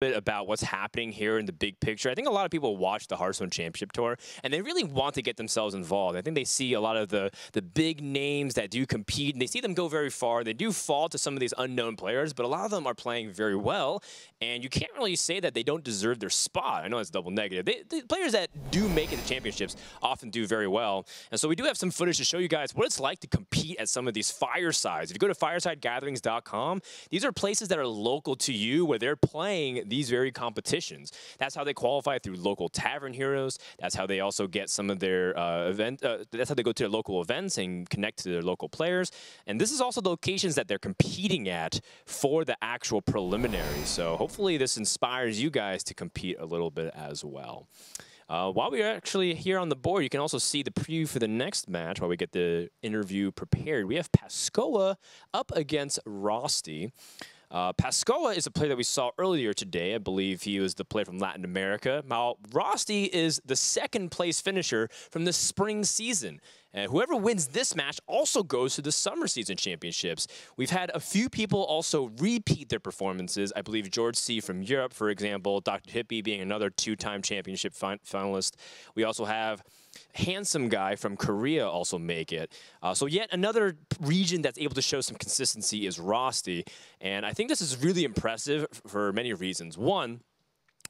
bit about what's happening here in the big picture. I think a lot of people watch the Hearthstone Championship Tour and they really want to get themselves involved. I think they see a lot of the big names that do compete and they see them go very far. They do fall to some of these unknown players, but a lot of them are playing very well and you can't really say that they don't deserve their spot. I know that's double negative. The players that do make it to championships often do very well. And so we do have some footage to show you guys what it's like to compete at some of these firesides. If you go to firesidegatherings.com, these are places that are local to you where they're playing these very competitions. That's how they qualify through local tavern heroes. That's how they also get some of their that's how they go to their local events and connect to their local players. And this is also the locations that they're competing at for the actual preliminaries. So hopefully this inspires you guys to compete a little bit as well. While we're actually here on the board, you can also see the preview for the next match while we get the interview prepared. We have Pascoa up against Rosty. Pascoa is a player that we saw earlier today. I believe he was the player from Latin America. Now, Rosty is the second place finisher from the spring season. And whoever wins this match also goes to the summer season championships. We've had a few people also repeat their performances. I believe George C. from Europe, for example, Dr. Hippie being another two-time championship finalist. We also have Handsome Guy from Korea also make it. So yet another region that's able to show some consistency is Rosty. And I think this is really impressive for many reasons. One,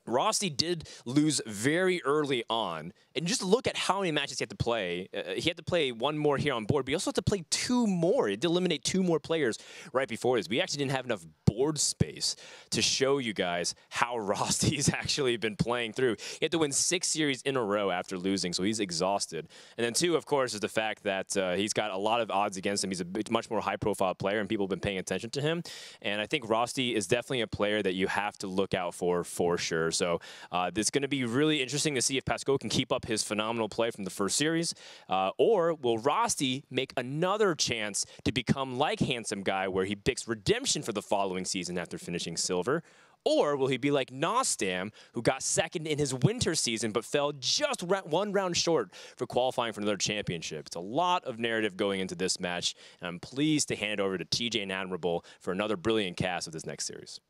Rosty did lose very early on. And just look at how many matches he had to play. He had to play one more here on board, but he also had to play two more. He had to eliminate two more players right before this. We actually didn't have enough board space to show you guys how Rosty's actually been playing through. He had to win 6 series in a row after losing, so he's exhausted. And then two, of course, is the fact that he's got a lot of odds against him. He's a much more high-profile player, and people have been paying attention to him. And I think Rosty is definitely a player that you have to look out for sure. So it's going to be really interesting to see if Pascoa can keep up his phenomenal play from the first series, or will Rosty make another chance to become like Handsome Guy, where he picks redemption for the following season after finishing silver? Or will he be like Nostam, who got second in his winter season but fell just one round short for qualifying for another championship? It's a lot of narrative going into this match, and I'm pleased to hand it over to TJ and Admirable for another brilliant cast of this next series.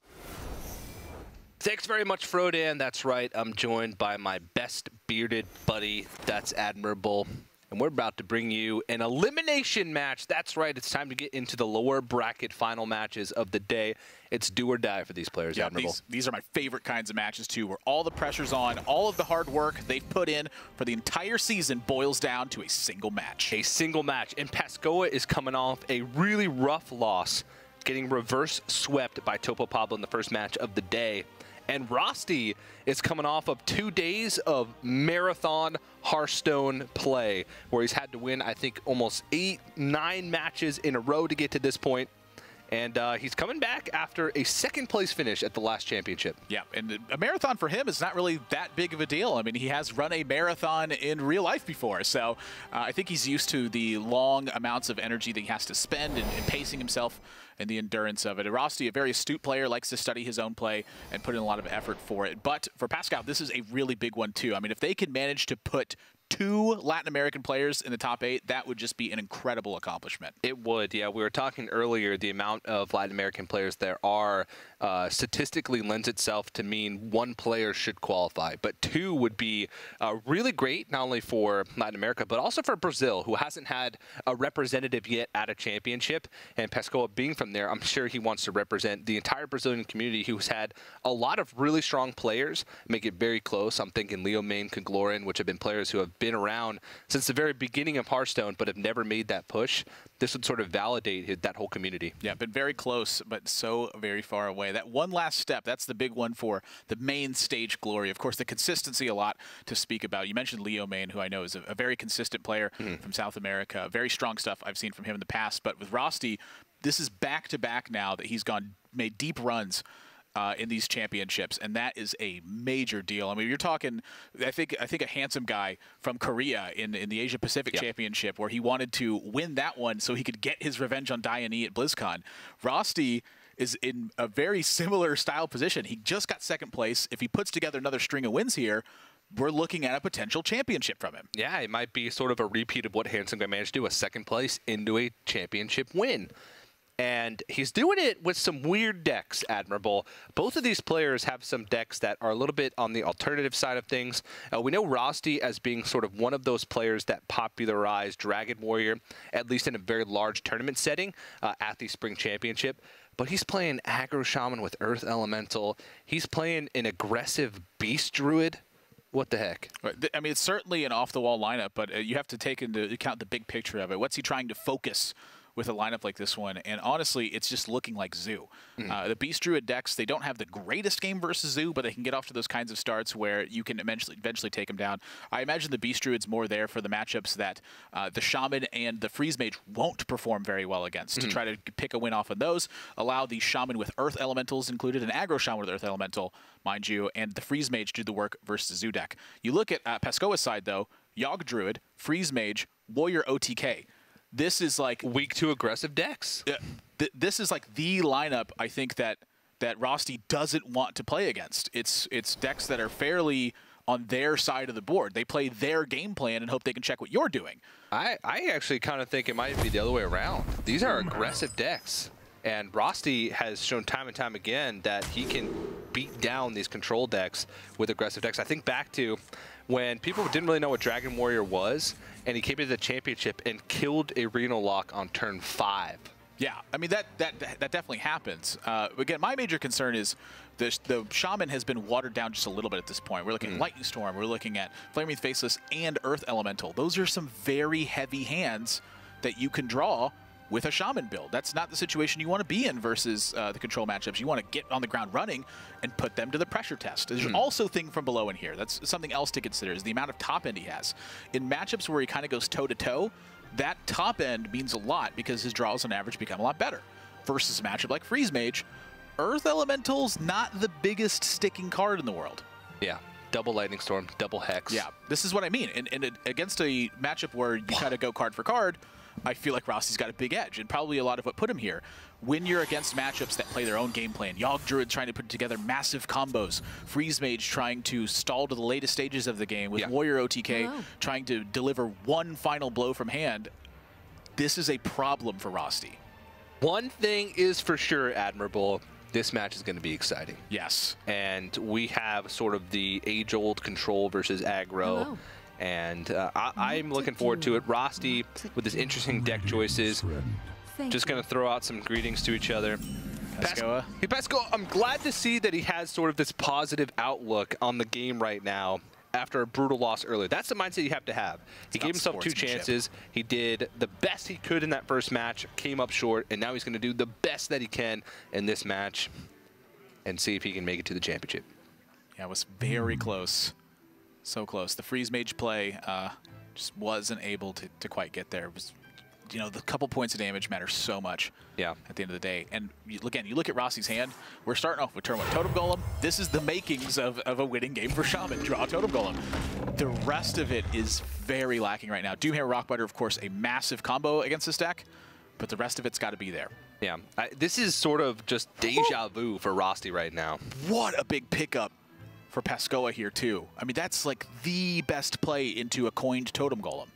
Thanks very much, Frodan. That's right, I'm joined by my best bearded buddy, that's Admirable. And we're about to bring you an elimination match. That's right, it's time to get into the lower bracket final matches of the day. It's do or die for these players, yeah, Admirable. These are my favorite kinds of matches, too, where all the pressure's on, all of the hard work they've put in for the entire season boils down to a single match. A single match. And Pascoa is coming off a really rough loss, getting reverse swept by Topo Pablo in the first match of the day. And Rosty is coming off of 2 days of marathon Hearthstone play, where he's had to win, I think, almost 8, 9 matches in a row to get to this point. And he's coming back after a second-place finish at the last championship. Yeah, and a marathon for him is not really that big of a deal. I mean, he has run a marathon in real life before, so I think he's used to the long amounts of energy that he has to spend and pacing himself and the endurance of it. Rosty, a very astute player, likes to study his own play and put in a lot of effort for it. But for Pascoa, this is a really big one, too. I mean, if they can manage to put 2 Latin American players in the top 8, that would just be an incredible accomplishment. It would, yeah. We were talking earlier, the amount of Latin American players there are statistically lends itself to mean 1 player should qualify, but 2 would be really great, not only for Latin America, but also for Brazil, who hasn't had a representative yet at a championship. And Pascoa being from there, I'm sure he wants to represent the entire Brazilian community, who's had a lot of really strong players make it very close. I'm thinking Leo Main, Kaglorin, which have been players who have been around since the very beginning of Hearthstone, but have never made that push. This would sort of validate that whole community. Yeah, been very close, but so very far away. That one last step, that's the big one for the main stage glory. Of course, the consistency, a lot to speak about. You mentioned Leo Main, who I know is a very consistent player from South America. Very strong stuff I've seen from him in the past. But with Rosty, this is back-to-back now that he's gone, made deep runs in these championships, and that is a major deal. I mean, you're talking, I think a Handsome Guy from Korea in the Asia Pacific Championship, where he wanted to win that one so he could get his revenge on Dianne at BlizzCon. Rosty is in a very similar style position. He just got second place. If he puts together another string of wins here, we're looking at a potential championship from him. Yeah, it might be sort of a repeat of what Handsome Guy managed to do, a second place into a championship win. And he's doing it with some weird decks, Admirable. Both of these players have some decks that are a little bit on the alternative side of things. We know Rosty as being sort of one of those players that popularized Dragon Warrior, at least in a very large tournament setting at the Spring Championship. But he's playing Aggro Shaman with Earth Elemental. He's playing an aggressive Beast Druid. What the heck? I mean, it's certainly an off-the-wall lineup, but you have to take into account the big picture of it. What's he trying to focus with a lineup like this one? And honestly, it's just looking like Zoo. The Beast Druid decks, they don't have the greatest game versus Zoo, but they can get off to those kinds of starts where you can eventually take them down. I imagine the Beast Druid's more there for the matchups that the Shaman and the Freeze Mage won't perform very well against, to try to pick a win off of those, allow the Shaman with Earth Elementals included, an Aggro Shaman with Earth Elemental, mind you, and the Freeze Mage do the work versus the Zoo deck. You look at Pascoa's side, though, Yogg Druid, Freeze Mage, Warrior OTK. This is like weak to aggressive decks. This is like the lineup I think that Rosty doesn't want to play against. It's decks that are fairly on their side of the board. They play their game plan and hope they can check what you're doing. I actually kind of think it might be the other way around. These are aggressive decks, and Rosty has shown time and time again that he can beat down these control decks with aggressive decks. I think back to when people didn't really know what Dragon Warrior was, and he came into the championship and killed a Reno Lock on turn 5. Yeah, I mean, that definitely happens. Again, my major concern is the Shaman has been watered down just a little bit at this point. We're looking at Lightning Storm, we're looking at Flame Wreath Faceless, and Earth Elemental. Those are some very heavy hands that you can draw with a Shaman build. That's not the situation you want to be in versus the control matchups. You want to get on the ground running and put them to the pressure test. There's also thing from below in here. That's something else to consider, is the amount of top end he has. In matchups where he kind of goes toe-to-toe, that top end means a lot because his draws on average become a lot better. Versus a matchup like Freeze Mage, Earth Elemental's not the biggest sticking card in the world. Yeah. Double Lightning Storm, double Hex. Yeah, this is what I mean. And against a matchup where you kind of go card for card, I feel like Rossi's got a big edge, and probably a lot of what put him here. When you're against matchups that play their own game plan, Yogg Druid trying to put together massive combos, Freeze Mage trying to stall to the latest stages of the game, with Warrior OTK trying to deliver one final blow from hand, this is a problem for Rosty. One thing is for sure, Admirable, this match is going to be exciting. Yes. And we have sort of the age-old control versus aggro. Hello. And I'm looking forward to it. Rosty, with his interesting deck choices, just going to throw out some greetings to each other. Pascoa. Hey, Pascoa, I'm glad to see that he has sort of this positive outlook on the game right now after a brutal loss earlier. That's the mindset you have to have. He gave himself two chances. He did the best he could in that first match, came up short, and now he's going to do the best that he can in this match and see if he can make it to the championship. Yeah, it was very close. So close. The Freeze Mage play just wasn't able to quite get there. It was, you know, the couple points of damage matter so much. Yeah. At the end of the day, and again, you look at Rossi's hand. We're starting off with turn 1 Totem Golem. This is the makings of a winning game for Shaman. Draw Totem Golem. The rest of it is very lacking right now. Doomhammer, Rockbiter, of course, a massive combo against this deck, but the rest of it's got to be there. Yeah. This is sort of just deja vu for Rosty right now. What a big pickup for Pascoa here too. I mean, that's like the best play into a coined Totem Golem.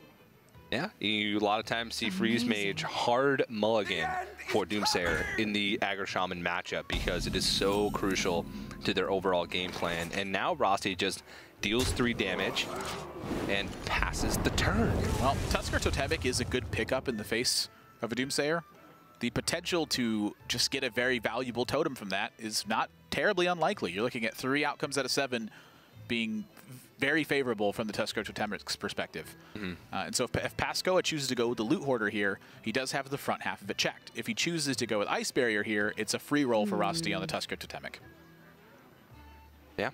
Yeah, you a lot of times see Freeze Mage hard mulligan for Doomsayer in the Aggro Shaman matchup because it is so crucial to their overall game plan. And now Rosty just deals 3 damage and passes the turn. Well, Tuskar Totemic is a good pickup in the face of a Doomsayer. The potential to just get a very valuable totem from that is not terribly unlikely. You're looking at 3 outcomes out of 7 being very favorable from the Tuskar Totemic's perspective. And so if Pascoa chooses to go with the Loot Hoarder here, he does have the front half of it checked. If he chooses to go with Ice Barrier here, it's a free roll for Rosty on the Tuskar Totemic. Yeah.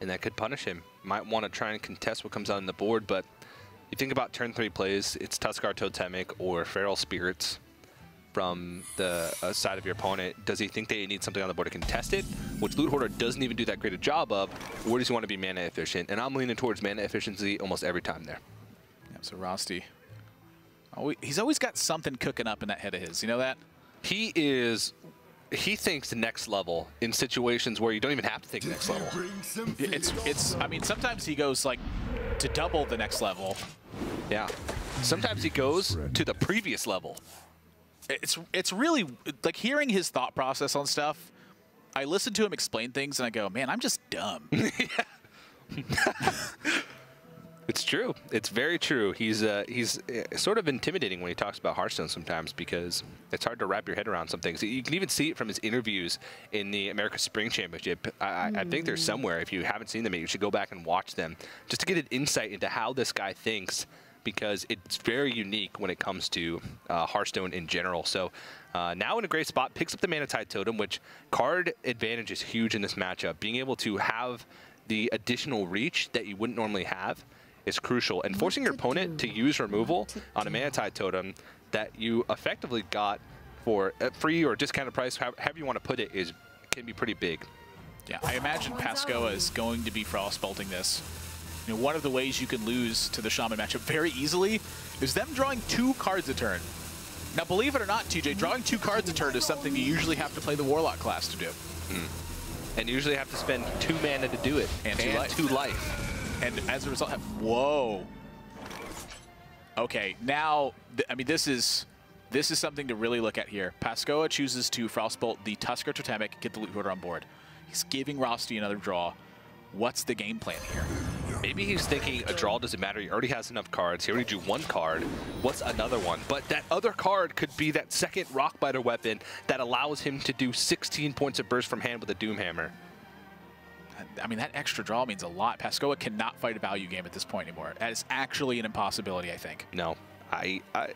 And that could punish him. Might want to try and contest what comes on the board, but you think about turn 3 plays, it's Tuskar Totemic or Feral Spirits from the side of your opponent. Does he think they need something on the board to contest it, which Loot Hoarder doesn't even do that great a job of, or does he want to be mana efficient? And I'm leaning towards mana efficiency almost every time there. Yeah, so Rosty, he's always got something cooking up in that head of his, you know that? He thinks the next level in situations where you don't even have to think next level. I mean, sometimes he goes like to double the next level. Yeah, sometimes he goes to the previous level. It's really, like, hearing his thought process on stuff, I listen to him explain things, and I go, man, I'm just dumb. It's true. It's very true. He's sort of intimidating when he talks about Hearthstone sometimes because it's hard to wrap your head around some things. You can even see it from his interviews in the America Spring Championship. I think they're somewhere. If you haven't seen them, you should go back and watch them just to get an insight into how this guy thinks, because it's very unique when it comes to Hearthstone in general. So now in a great spot, picks up the Manatide Totem, which card advantage is huge in this matchup. Being able to have the additional reach that you wouldn't normally have is crucial, and forcing your opponent to use removal on a Manatide Totem that you effectively got for a free or discounted price, however you want to put it, is can be pretty big. Yeah, I imagine Pascoa is going to be Frostbolting this. You know, one of the ways you can lose to the Shaman matchup very easily is them drawing 2 cards a turn. Now, believe it or not, TJ, drawing 2 cards a turn is something you usually have to play the Warlock class to do, and usually have to spend 2 mana to do it, and 2 life. And as a result, whoa. Okay, now, I mean, this is something to really look at here. Pascoa chooses to Frostbolt the Tuskar Totemic, get the Loot Hoarder on board. He's giving Rosty another draw. What's the game plan here? Maybe he's thinking a draw doesn't matter. He already has enough cards. He already drew 1 card. What's another one? But that other card could be that second Rockbiter weapon that allows him to do 16 points of burst from hand with a Doomhammer. I mean, that extra draw means a lot. Pascoa cannot fight a value game at this point anymore. That is actually an impossibility, I think. No.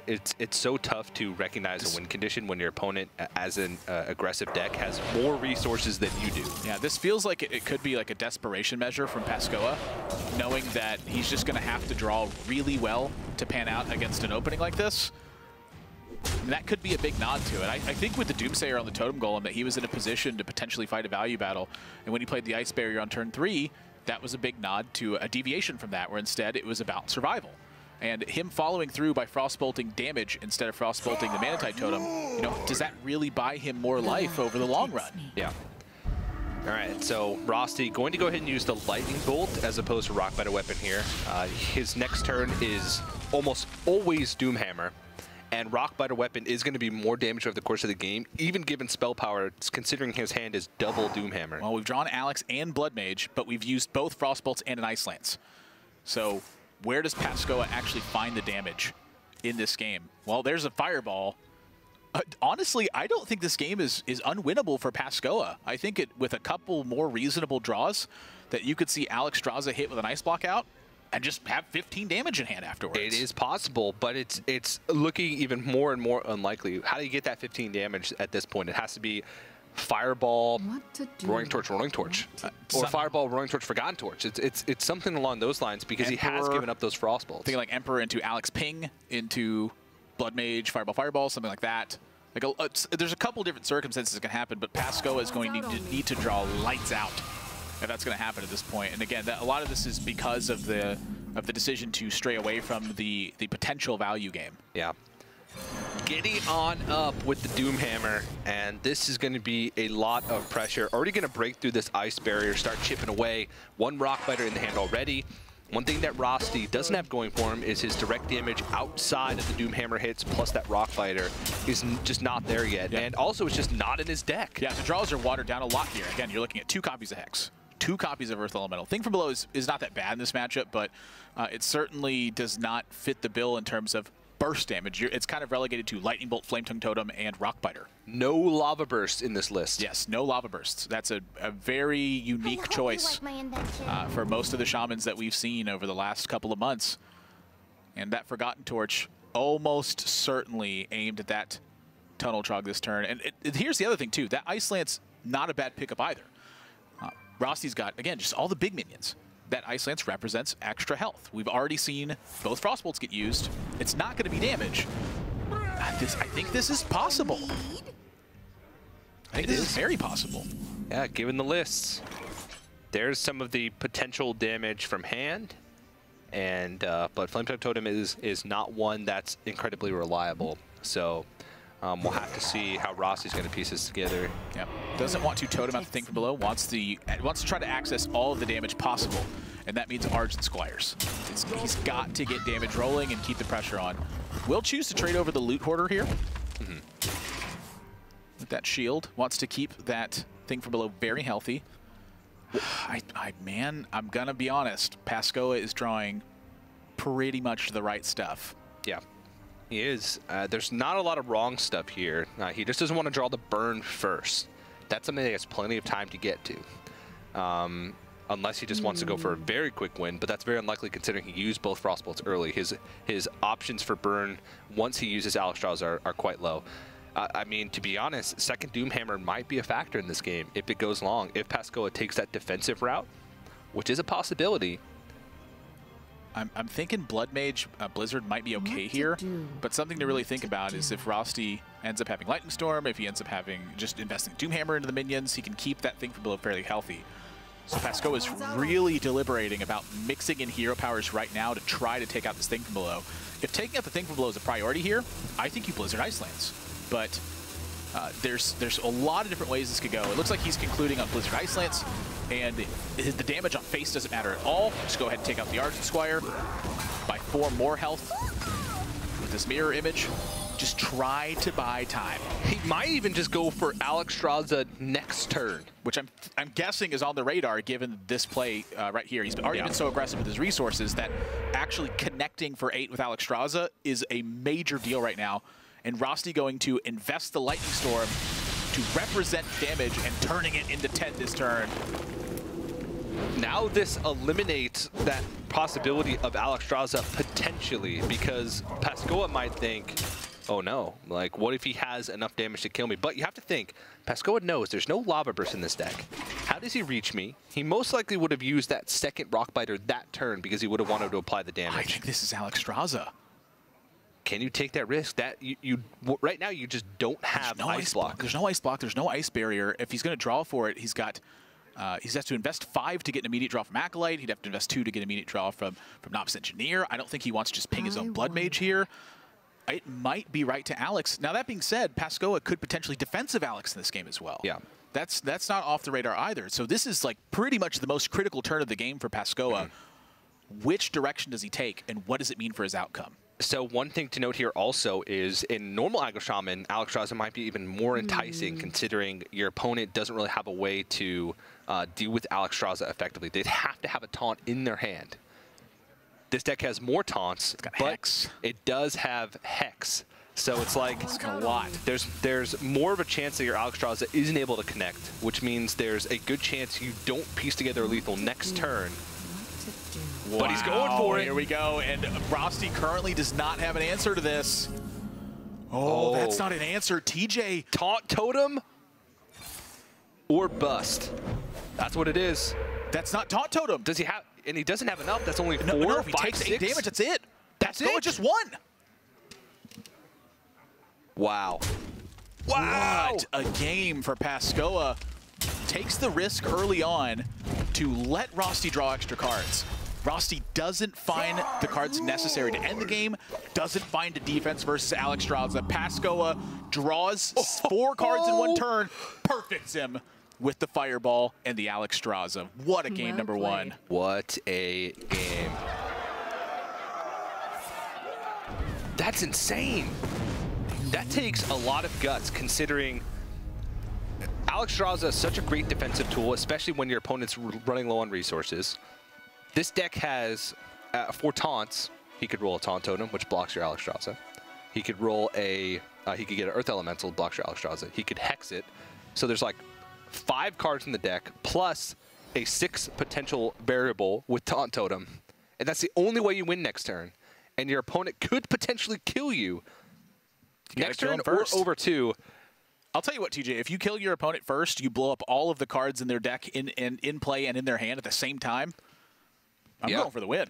It's so tough to recognize a win condition when your opponent, as an aggressive deck, has more resources than you do. Yeah, this feels like it could be like a desperation measure from Pascoa, knowing that he's just going to have to draw really well to pan out against an opening like this. And that could be a big nod to it. I think with the Doomsayer on the Totem Golem that he was in a position to potentially fight a value battle. And when he played the Ice Barrier on turn 3, that was a big nod to a deviation from that, where instead it was about survival. And him following through by Frostbolting damage instead of Frostbolting the Manatide Totem, you know, does that really buy him more life over the long run? Yeah. All right, so Rosty going to go ahead and use the Lightning Bolt as opposed to Rockbiter Weapon here. His next turn is almost always Doomhammer. And Rockbiter Weapon is going to be more damage over the course of the game, even given spell power, considering his hand is double Doomhammer. Well, we've drawn Alex and Bloodmage, but we've used both Frostbolts and an Ice Lance. So where does Pascoa actually find the damage in this game? Well, there's a Fireball. Honestly, I don't think this game is unwinnable for Pascoa. I think with a couple more reasonable draws that you could see Alexstrasza hit with an Ice Block out and just have 15 damage in hand afterwards. It is possible, but it's looking even more and more unlikely. How do you get that 15 damage at this point? It has to be Fireball, Roaring Torch, or Fireball, Roaring Torch, Forgotten Torch. It's something along those lines, because Emperor, he has given up those Frostbolts. Thinking like Emperor into Alex Ping, into Bloodmage, Fireball, something like that. Like there's a couple different circumstances that can happen, but Pascoa is going to need to draw lights out. And that's going to happen at this point. And again, a lot of this is because of the decision to stray away from the potential value game. Yeah. Getting on up with the Doomhammer, and this is going to be a lot of pressure. Already going to break through this Ice Barrier, start chipping away. 1 Rockbiter in the hand already. One thing that Rosty doesn't have going for him is his direct damage outside of the Doomhammer hits, plus that Rockbiter is just not there yet. Yeah. And also, it's just not in his deck. Yeah, the draws are watered down a lot here. Again, you're looking at 2 copies of Hex. 2 copies of Earth Elemental. Thing from Below is not that bad in this matchup, but it certainly does not fit the bill in terms of burst damage. It's kind of relegated to Lightning Bolt, Flame Tongue Totem, and Rockbiter. No Lava Bursts in this list. Yes, no Lava Bursts. That's a very unique choice for most of the Shamans that we've seen over the last couple of months. And that Forgotten Torch almost certainly aimed at that Tunnel Trog this turn. And here's the other thing, too. That Ice Lance, not a bad pickup either. Rosty's got, again, just all the big minions. That Ice Lance represents extra health. We've already seen both Frostbolts get used. It's not going to be damage. I think this is possible. I think this is very possible. Yeah, given the lists. There's some of the potential damage from hand, and but Flame Tongue Totem is not one that's incredibly reliable. So we'll have to see how Rosty's going to piece this together. Yep. Doesn't want to totem out the Thing from Below. Wants to try to access all of the damage possible, and that means Argent Squires. He's got to get damage rolling and keep the pressure on. We'll choose to trade over the Loot Hoarder here. With that shield, wants to keep that thing from below very healthy. Man, I'm going to be honest. Pascoa is drawing pretty much the right stuff. Yeah, he is. There's not a lot of wrong stuff here. He just doesn't want to draw the burn first. That's something he has plenty of time to get to. Unless he just wants to go for a very quick win, but that's very unlikely considering he used both Frostbolts early. His options for burn once he uses Alexstrasza are quite low. I mean, to be honest, second Doomhammer might be a factor in this game if it goes long. If Pascoa takes that defensive route, which is a possibility. I'm thinking Bloodmage Blizzard might be okay here, but something to really think about is if Rosty ends up having Lightning Storm, if he ends up having just investing Doomhammer into the minions, he can keep that thing from below fairly healthy. So Pascoa is really deliberating about mixing in hero powers right now to try to take out this thing from below. If taking out the thing from below is a priority here, I think you Blizzard Ice Lance. But there's a lot of different ways this could go. It looks like he's concluding on Blizzard Ice Lance, and the damage on face doesn't matter at all. Just go ahead and take out the Argent Squire by 4 more health with this mirror image. Just try to buy time. He might even just go for Alexstrasza next turn, which I'm guessing is on the radar given this play right here. He's already been so aggressive with his resources that actually connecting for 8 with Alexstrasza is a major deal right now. And Rosty going to invest the Lightning Storm to represent damage and turning it into 10 this turn. Now this eliminates that possibility of Alexstrasza potentially, because Pascoa might think, oh no, like what if he has enough damage to kill me? But you have to think, Pascoa knows there's no Lava Burst in this deck. How does he reach me? He most likely would have used that second Rockbiter that turn because he would have wanted to apply the damage. I think this is Alexstrasza. Can you take that risk? That right now you just don't have ice block. There's no Ice Block. There's no Ice Barrier. If he's going to draw for it, he's got he has to invest 5 to get an immediate draw from Acolyte. He'd have to invest 2 to get an immediate draw from Novice Engineer. I don't think he wants to just ping his own Bloodmage here. It might be right to Alex. Now that being said, Pascoa could potentially defensive Alex in this game as well. Yeah, that's not off the radar either. So this is like pretty much the most critical turn of the game for Pascoa. Which direction does he take, and what does it mean for his outcome? So one thing to note here also is in normal Aggro Shaman, Alexstrasza might be even more enticing considering your opponent doesn't really have a way to deal with Alexstrasza effectively. They'd have to have a taunt in their hand. This deck has more taunts, but Hex. It does have Hex. So it's like a lot. There's more of a chance that your Alexstrasza isn't able to connect, which means there's a good chance you don't piece together a lethal next turn. Wow. But he's going for it. Here we go, and Rosty currently does not have an answer to this. Oh, that's not an answer, TJ. Taunt Totem or bust. That's what it is. That's not Taunt Totem. Does he have, and he doesn't have enough. That's only 4, no, he 5, takes 6. 8 damage, that's it. That's it, just 1. Wow. Wow. What a game for Pascoa. Takes the risk early on to let Rosty draw extra cards. Rosty doesn't find the cards necessary to end the game, doesn't find a defense versus Alexstrasza. Pascoa draws 4 cards in 1 turn, perfects him with the Fireball and the Alexstrasza. What a game, number one. What a game. That's insane. That takes a lot of guts considering Alexstrasza is such a great defensive tool, especially when your opponent's running low on resources. This deck has 4 taunts. He could roll a Taunt Totem, which blocks your Alexstrasza. He could roll a, he could get an Earth Elemental, blocks your Alexstrasza. He could Hex it. So there's like 5 cards in the deck, plus a 6th potential variable with Taunt Totem. And that's the only way you win next turn. And your opponent could potentially kill you, next turn or over 2. I'll tell you what, TJ, if you kill your opponent first, you blow up all of the cards in their deck in play and in their hand at the same time. I'm going for the win.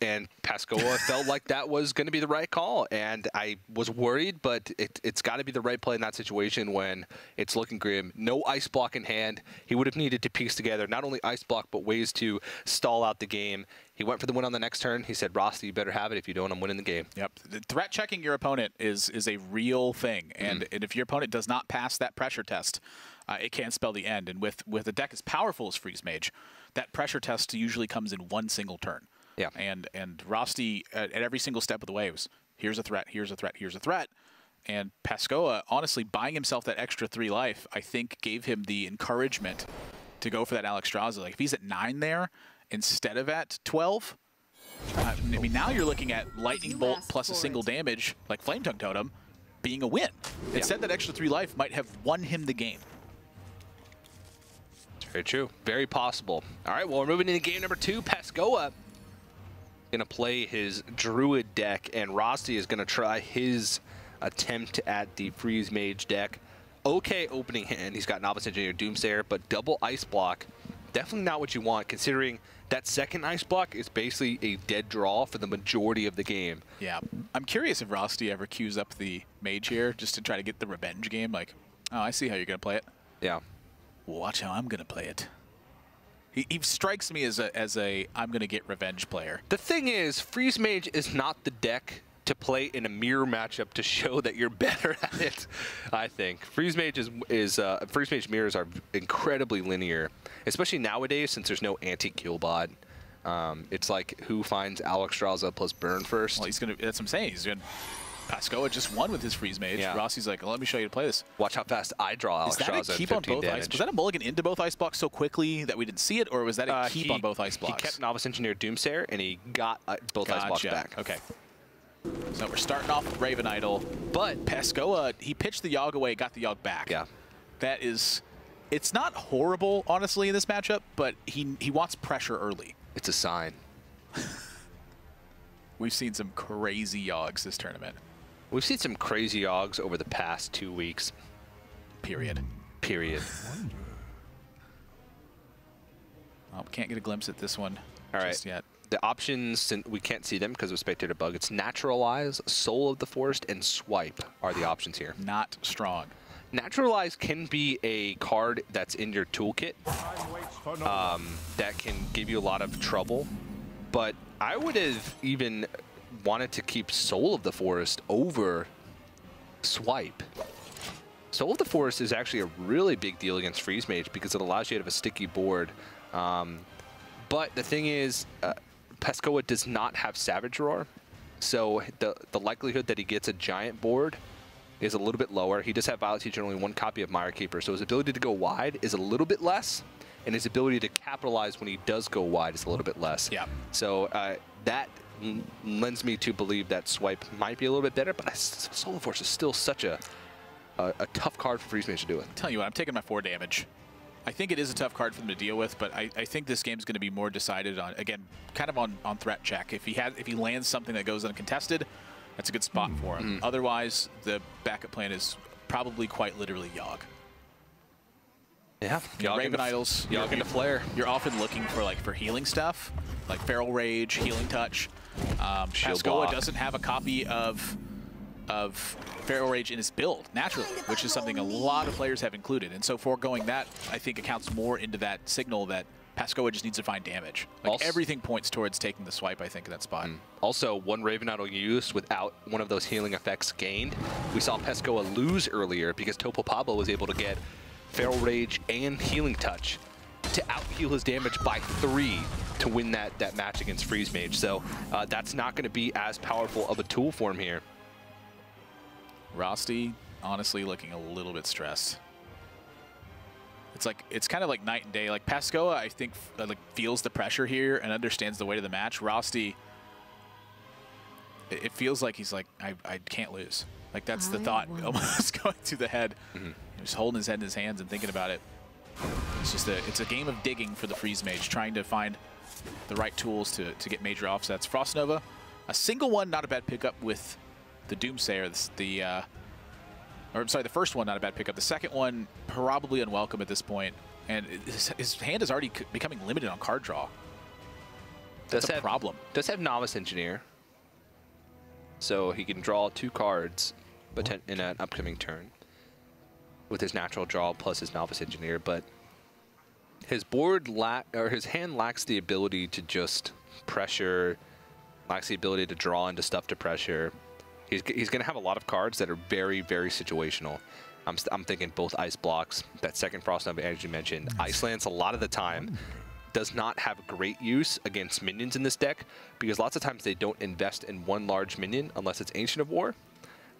And Pascoa felt like that was going to be the right call. And I was worried, but it's got to be the right play in that situation when it's looking grim. No Ice Block in hand. He would have needed to piece together not only Ice Block, but ways to stall out the game. He went for the win on the next turn. He said, Rosty, you better have it. If you don't, I'm winning the game. Yep. The threat checking your opponent is a real thing. And, and if your opponent does not pass that pressure test, it can spell the end. And with a deck as powerful as Freeze Mage, that pressure test usually comes in 1 single turn. Yeah. And Rosty, at every single step of the way, was here's a threat, here's a threat, here's a threat. And Pascoa, honestly, buying himself that extra 3 life, I think gave him the encouragement to go for that Alexstrasza. Like, if he's at 9 there instead of at 12, I mean, now you're looking at Lightning Bolt plus a single damage, like Flame Tongue Totem, being a win. Yeah. Instead, that extra 3 life might have won him the game. Very true. Very possible. All right, well, we're moving into game number 2. Pascoa going to play his Druid deck, and Rosty is going to try his attempt at the Freeze Mage deck. Okay, opening hand. He's got Novice Engineer, Doomsayer, but double Ice Block. Definitely not what you want, considering that second Ice Block is basically a dead draw for the majority of the game. Yeah. I'm curious if Rosty ever queues up the Mage here just to try to get the revenge game. Like, oh, I see how you're going to play it. Yeah. Watch how I'm going to play it. He strikes me as a I'm going to get revenge player. The thing is, Freeze Mage is not the deck to play in a mirror matchup to show that you're better at it, I think. Freeze Mage Freeze Mage mirrors are incredibly linear, especially nowadays since there's no anti-kill bot. It's like who finds Alexstrasza plus burn first. Well, he's going to, that's what I'm saying. He's going to, Pascoa just won with his Freeze Mage. Yeah. Rossi's like, well, let me show you how to play this. Watch how fast I draw Alexstrasza. Is that a keep on both damage. Ice? Was that a mulligan into both Ice Blocks so quickly that we didn't see it, or was that a keep on both Ice Blocks? He kept Novice Engineer Doomsayer, and he got both Ice Blocks back. Okay. So we're starting off with Raven Idol, but Pascoa, he pitched the Yogg away, got the Yogg back. Yeah. That is, it's not horrible, honestly, in this matchup, but he wants pressure early. It's a sign. We've seen some crazy Yogs this tournament. We've seen some crazy Yoggs over the past 2 weeks. Period. Oh, we can't get a glimpse at this one just yet. The options, we can't see them because of Spectator Bug. It's Naturalize, Soul of the Forest, and Swipe are the options here. Not strong. Naturalize can be a card that's in your toolkit that can give you a lot of trouble, but I would have even wanted to keep Soul of the Forest over Swipe. Soul of the Forest is actually a really big deal against Freeze Mage because it allows you to have a sticky board. But the thing is, Pascoa does not have Savage Roar, so the likelihood that he gets a giant board is a little bit lower. He does have Violet Teacher and only 1 copy of Mire Keeper, so his ability to go wide is a little bit less, and his ability to capitalize when he does go wide is a little bit less. Yeah. So that lends me to believe that Swipe might be a little bit better, but Soul of the Forest is still such a tough card for Freeze Mage to do it. I'll tell you what, I'm taking my 4 damage. I think it is a tough card for them to deal with, but I think this game's going to be more decided on, again, kind of on threat check. If he lands something that goes uncontested, that's a good spot for him. Otherwise, the backup plan is probably quite literally Yogg. Yeah, Yogg Raven Idols. Yogg into Flare. You're often looking for healing stuff, like Feral Rage, Healing Touch. Pascoa doesn't have a copy of Feral Rage in his build, naturally, which is something a lot of players have included. And so foregoing that, I think, accounts more into that signal that Pascoa just needs to find damage. Like, also, everything points towards taking the Swipe, I think, in that spot. Also, 1 Raven Idol used without one of those healing effects gained. We saw Pascoa lose earlier because Topo Pablo was able to get Feral Rage and Healing Touch to out-heal his damage by 3 to win that match against Freeze Mage. So that's not going to be as powerful of a tool for him here. Rosty, honestly, looking a little bit stressed. It's kind of like night and day. Like, Pascoa, I think, feels the pressure here and understands the weight of the match. Rosty, it feels like he's like, I can't lose. Like, that's the thought almost going to the head. He's holding his head in his hands and thinking about it. It's just it's a game of digging for the Freeze Mage, trying to find the right tools to get major offsets. Frost Nova, a single one, not a bad pickup with the Doomsayer, the first one, not a bad pickup. The second one, probably unwelcome at this point. And his hand is already becoming limited on card draw. That's a problem. Does have Novice Engineer. So he can draw 2 cards in an upcoming turn with his natural draw plus his Novice Engineer. But his his hand lacks the ability to just pressure, lacks the ability to draw into stuff to pressure. He's going to have a lot of cards that are very, very situational. I'm thinking both Ice Blocks, that second Frost Nova, as you mentioned. Ice Lance, a lot of the time, does not have great use against minions in this deck because lots of times they don't invest in one large minion unless it's Ancient of War.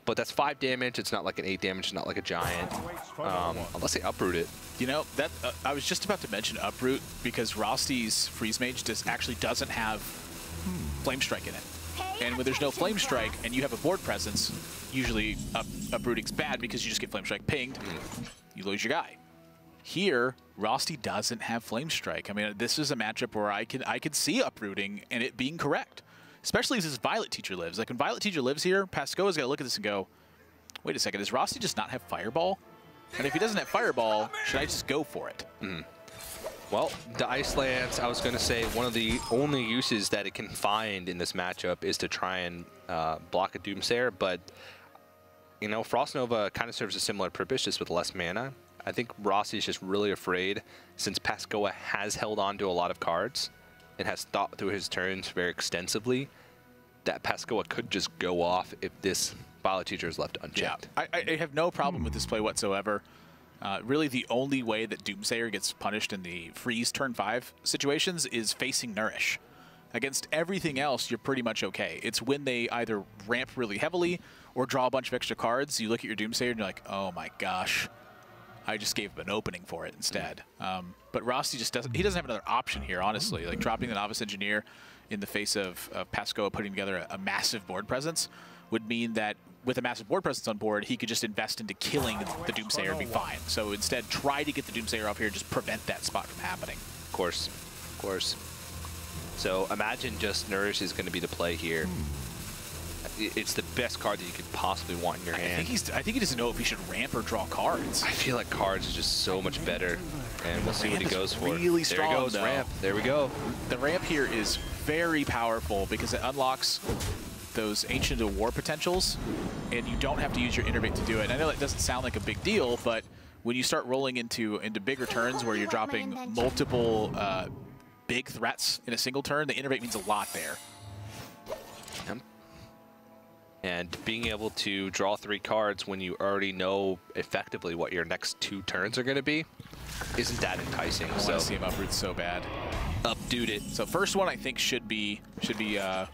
But that's 5 damage. It's not like an 8 damage. It's not like a giant. Unless they uproot it. You know, that I was just about to mention uproot because Rosty's Freeze Mage actually doesn't have Flame Strike in it. And when there's no Flame Strike and you have a board presence, usually uprooting's bad because you just get Flame Strike pinged. You lose your guy. Here, Rosty doesn't have Flame Strike. I mean, this is a matchup where I could see uprooting and it being correct. Especially as his Violet Teacher lives. Like, when Violet Teacher lives here, Pascoa's got to look at this and go, wait a second, does Rosty just not have Fireball? And if he doesn't have Fireball, should I just go for it? Well, the Ice Lance, I was going to say, one of the only uses that it can find in this matchup is to try and block a Doomsayer, but, you know, Frost Nova kind of serves a similar purpose, just with less mana. I think Rosty is just really afraid, since Pascoa has held on to a lot of cards, and has thought through his turns very extensively, that Pascoa could just go off if this Violet Teacher is left unchecked. Yeah, I have no problem with this play whatsoever. Really, the only way that Doomsayer gets punished in the freeze turn 5 situations is facing Nourish. Against everything else, you're pretty much okay. It's when they either ramp really heavily or draw a bunch of extra cards. You look at your Doomsayer and you're like, oh my gosh, I just gave him an opening for it instead. But Rosty just doesn't have another option here, honestly. Like, dropping the Novice Engineer in the face of Pascoa putting together a massive board presence would mean that with a massive board presence on board, he could just invest into killing the Doomsayer and be fine. So instead, try to get the Doomsayer off here, just prevent that spot from happening. Of course, of course. So imagine just Nourish is going to be the play here. It's the best card that you could possibly want in your hand. I think he doesn't know if he should ramp or draw cards. I feel like cards is just so much better, and we'll see what he goes for. Really strong, there he goes, though. Ramp. There we go. The ramp here is very powerful because it unlocks those Ancient of War potentials, and you don't have to use your innervate to do it. And I know that doesn't sound like a big deal, but when you start rolling into bigger turns where you're dropping multiple big threats in a single turn, the innervate means a lot there. And being able to draw 3 cards when you already know effectively what your next 2 turns are going to be, isn't that enticing? I want to see him uproot so bad. Updude it. So first one I think should be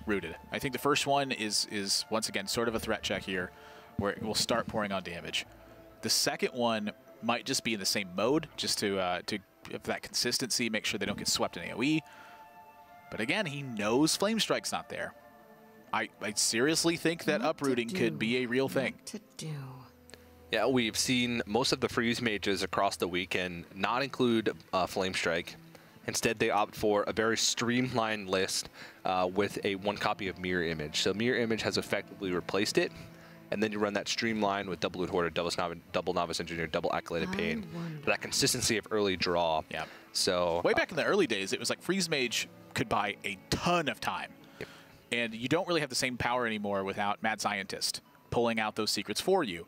rooted. I think the first one is once again sort of a threat check here, where it will start pouring on damage. The second one might just be in the same mode, just to have that consistency, make sure they don't get swept in AOE. But again, he knows Flame Strike's not there. I seriously think that uprooting could be a real thing. Yeah, we've seen most of the freeze mages across the weekend not include Flame Strike. Instead, they opt for a very streamlined list with a 1 copy of Mirror Image. So Mirror Image has effectively replaced it, and then you run that streamline with double Loot Hoarder, double Novice Engineer, double Accoladed Pain. But that consistency of early draw. Yeah. So way back in the early days, it was like freeze mage could buy a ton of time. And you don't really have the same power anymore without Mad Scientist pulling out those secrets for you.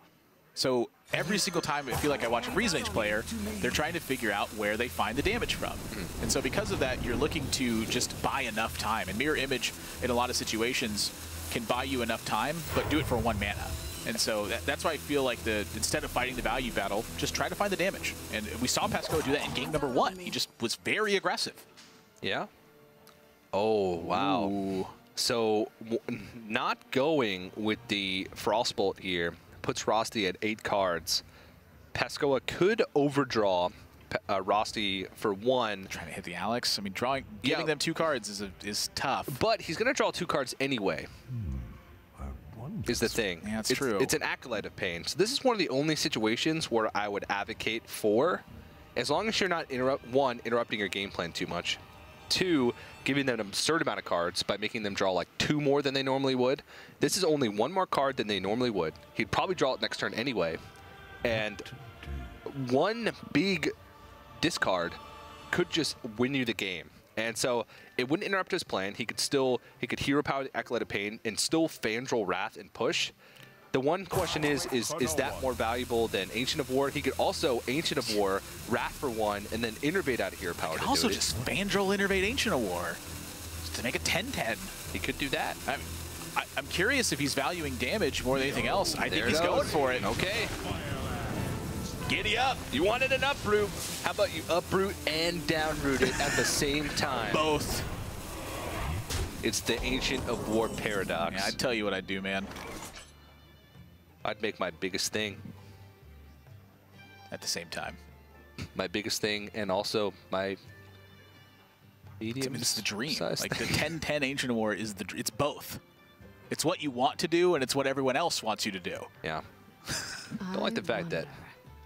So every single time I feel like I watch a Freeze Mage player, they're trying to figure out where they find the damage from. And so because of that, you're looking to just buy enough time. And Mirror Image, in a lot of situations, can buy you enough time, but do it for 1 mana. And so that's why I feel like instead of fighting the value battle, just try to find the damage. And we saw Pascoa do that in game number 1. He just was very aggressive. Yeah. Oh, wow. Ooh. So not going with the Frostbolt here puts Rosty at 8 cards. Pascoa could overdraw Rosty for 1. Trying to hit the Alex. I mean, giving them 2 cards is tough. But he's going to draw 2 cards anyway, is the thing. Yeah, that's true. It's an Acolyte of Pain. So this is one of the only situations where I would advocate for, as long as you're not, interrupting your game plan too much. 2, giving them an absurd amount of cards by making them draw like 2 more than they normally would. This is only 1 more card than they normally would. He'd probably draw it next turn anyway. And 1 big discard could just win you the game. And so it wouldn't interrupt his plan. He could hero power the Acolyte of Pain and still Fandral Wrath and push. The one question is that more valuable than Ancient of War? He could also Ancient of War, Wrath for 1, and then Innervate out of Hero Power. He could also just Fandral Innervate Ancient of War to make a 10-10. He could do that. I'm curious if he's valuing damage more than anything else. I think he's going for it. Okay. Giddy up. You wanted an uproot. How about you uproot and downroot it at the same time? Both. It's the Ancient of War paradox. Yeah, I tell you what I do, man. I'd make my biggest thing at the same time. My biggest thing, and also my medium. It's the dream. Like the 10-10 Ancient of War is the. It's both. It's what you want to do, and it's what everyone else wants you to do. Yeah. Don't like the fact that I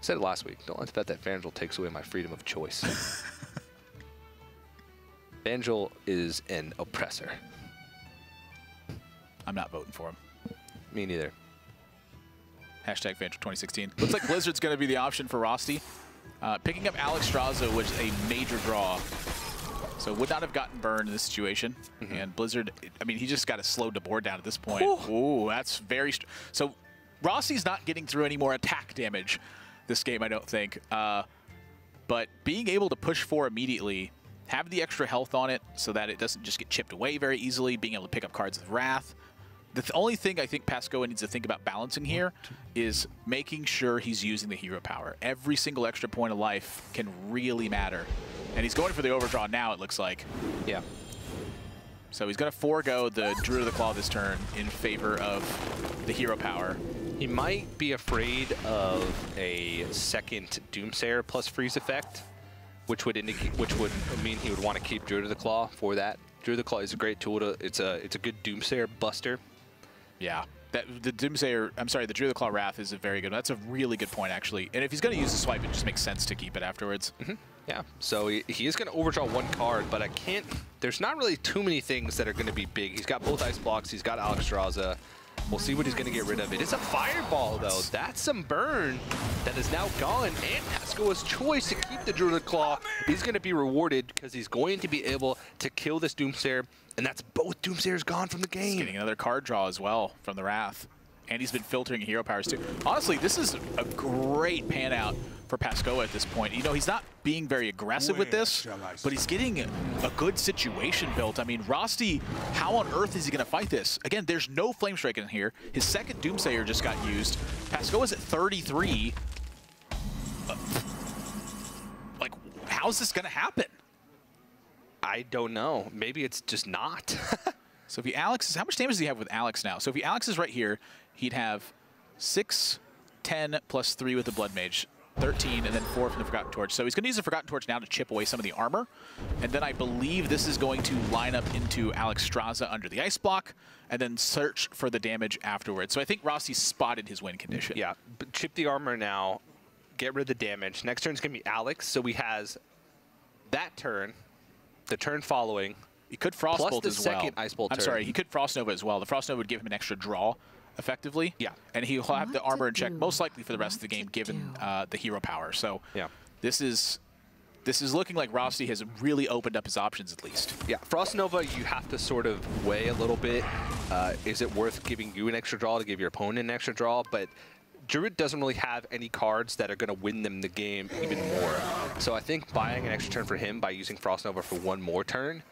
said it last week. Don't like the fact that Fangel takes away my freedom of choice. Fangel is an oppressor. I'm not voting for him. Me neither. Hashtag Fangel 2016. Looks like Blizzard's going to be the option for Rosty. Picking up Alexstrasza was a major draw. So would not have gotten burned in this situation. Mm-hmm. And Blizzard, I mean, he just got to slow the board down at this point. Ooh, that's very... So Rosty's not getting through any more attack damage this game, I don't think. But being able to push four immediately, have the extra health on it so that it doesn't just get chipped away very easily, being able to pick up cards with Wrath. The only thing I think Pascoa needs to think about balancing here is making sure he's using the hero power. Every single extra point of life can really matter. And he's going for the overdraw now, it looks like. Yeah. So he's going to forego the Druid of the Claw this turn in favor of the hero power. He might be afraid of a second Doomsayer plus freeze effect, which would mean he would want to keep Druid of the Claw for that. Druid of the Claw is a great tool to. It's a good Doomsayer buster. Yeah, the Druid of the Claw Wrath is a very good one. That's a really good point, actually. And if he's going to use the swipe, it just makes sense to keep it afterwards. Mm-hmm. Yeah, so he is going to overdraw one card, but I can't, there's not really too many things that are going to be big. He's got both ice blocks, he's got Alexstrasza. We'll see what he's going to get rid of. It is a fireball, though. That's some burn that is now gone, and Pascoa's choice to keep the Druid of the Claw. He's going to be rewarded because he's going to be able to kill this Doomsayer, and that's both Doomsayers gone from the game. He's getting another card draw as well from the Wrath, and he's been filtering hero powers too. Honestly, this is a great pan out for Pascoa at this point. You know, he's not being very aggressive with this, but he's getting a good situation built. I mean, Rosty, how on earth is he going to fight this? Again, there's no Flame Strike in here. His second Doomsayer just got used. Pascoa's at 33. Like, how's this going to happen? I don't know. Maybe it's just not. So if he Alex's, how much damage does he have with Alex now? So if he Alex's right here, he'd have 6, 10, plus 3 with the Bloodmage. 13, and then 4 from the Forgotten Torch. So he's going to use the Forgotten Torch now to chip away some of the armor. And then I believe this is going to line up into Alexstrasza under the ice block, and then search for the damage afterwards. So I think Rosty spotted his win condition. Yeah, but chip the armor now, get rid of the damage. Next turn's going to be Alex, so he has that turn, the turn following. He could Frostbolt as well. Second ice bolt turn. I'm sorry, he could Frost Nova as well. The Frost Nova would give him an extra draw. Effectively, yeah, and he'll have the armor in check most likely for the rest of the game, given the hero power. So, yeah, this is looking like Rosty has really opened up his options at least. Yeah, Frost Nova, you have to sort of weigh a little bit. Is it worth giving you an extra draw to give your opponent an extra draw? But Druid doesn't really have any cards that are going to win them the game even more. So I think buying an extra turn for him by using Frost Nova for one more turn.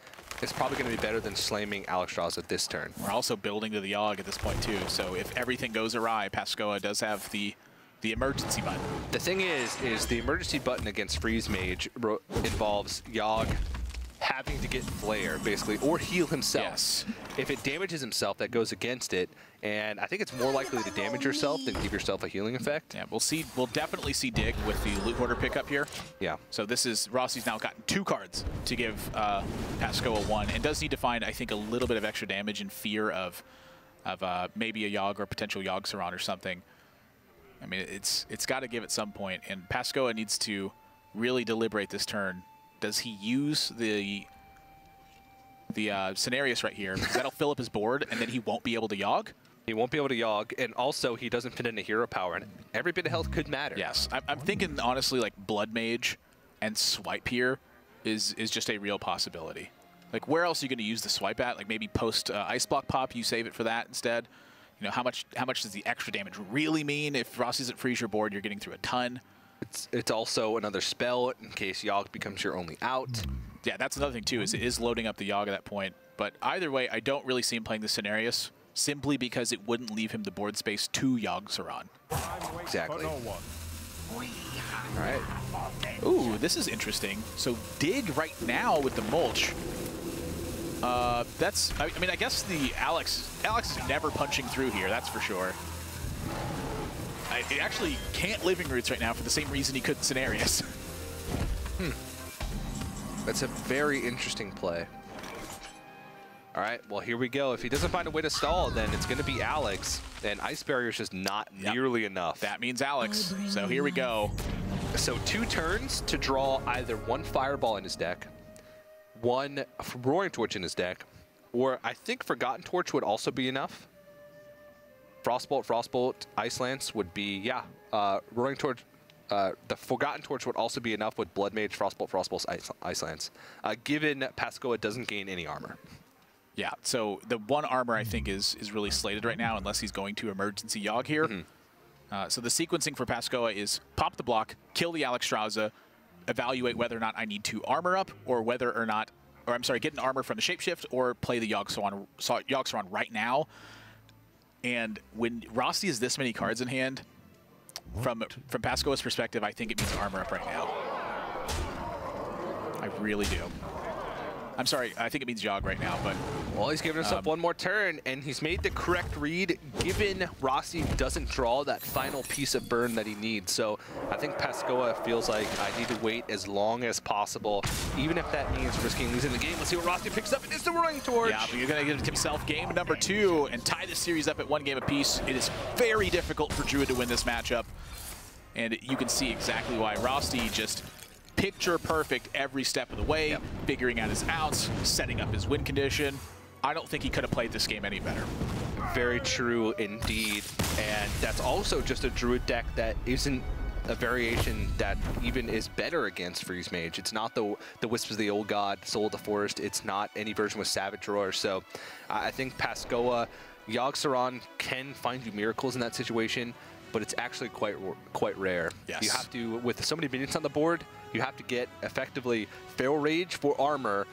It's probably going to be better than slamming Alexstrasza at this turn. We're also building to the Yogg at this point, too. So if everything goes awry, Pascoa does have the emergency button. The thing is the emergency button against Freeze Mage involves Yogg having to get Flare, basically, or heal himself. Yes. If it damages himself, that goes against it. And I think it's more likely to damage yourself than give yourself a healing effect. Yeah, we'll see. We'll definitely see Dig with the Loot Hoarder pickup here. Yeah. So this is, Rosty's now gotten 2 cards to give Pascoa 1, and does need to find, I think, a little bit of extra damage in fear of maybe a Yogg or a potential Yogg-Saron or something. I mean, it's got to give at some point, and Pascoa needs to really deliberate this turn. Does he use the Cenarius right here? Because that'll fill up his board, and then he won't be able to Yogg. He won't be able to Yogg, and also he doesn't fit into hero power, and every bit of health could matter. Yes, I'm thinking honestly like Bloodmage and Swipe here is just a real possibility. Like where else are you going to use the Swipe at? Like maybe post Ice Block Pop, you save it for that instead. You know how much does the extra damage really mean? If Rosty doesn't freeze your board, you're getting through a ton. It's also another spell in case Yogg becomes your only out. Yeah, that's another thing too. Is it is loading up the Yogg at that point, but either way, I don't really see him playing the Cenarius. Simply because it wouldn't leave him the board space to Yogg-Saron. Exactly. All right. Ooh, this is interesting. So Dig right now with the Mulch. That's. I mean, I guess the Alex is never punching through here. That's for sure. side, he actually can't Living Roots right now for the same reason he couldn't Cenarius. That's a very interesting play. All right, well, here we go. If he doesn't find a way to stall, then it's going to be Alex. And Ice Barrier is just not nearly enough. That means Alex. So here we go. So 2 turns to draw either 1 Fireball in his deck, 1 Roaring Torch in his deck, or I think Forgotten Torch would also be enough. Frostbolt, Ice Lance would be, Roaring Torch, the Forgotten Torch would also be enough with Bloodmage, Frostbolt, Ice Lance, given Pascoa doesn't gain any armor. Yeah, so the 1 armor, I think, is really slated right now, unless he's going to Emergency Yogg here. So the sequencing for Pascoa is pop the block, kill the Alexstrasza, evaluate whether or not I need to armor up, or whether or not, or I'm sorry, get an armor from the Shapeshift, or play the Yogg-Saron right now. And when Rosty has this many cards in hand, from Pascoa's perspective, I think it means armor up right now. I really do. I'm sorry, I think it means Yogg right now, but... Well, he's given himself 1 more turn, and he's made the correct read, given Rosty doesn't draw that final piece of burn that he needs. So I think Pascoa feels like, I need to wait as long as possible, even if that means risking losing the game. Let's see what Rosty picks up. It is the Roaring Torch! Yeah, but you're going to give himself game number 2 and tie this series up at 1 game apiece. It is very difficult for Druid to win this matchup, and you can see exactly why. Rosty just... picture perfect every step of the way, figuring out his outs, setting up his win condition. I don't think he could have played this game any better. Very true indeed. And that's also just a Druid deck that isn't a variation that even is better against Freeze Mage. It's not the Wisps of the Old God, Soul of the Forest. It's not any version with Savage Roar. So I think Pascoa, Yogg-Saron can find you miracles in that situation, but it's actually quite rare. Yes. You have to, with so many minions on the board, you have to get effectively Feral Rage for armor,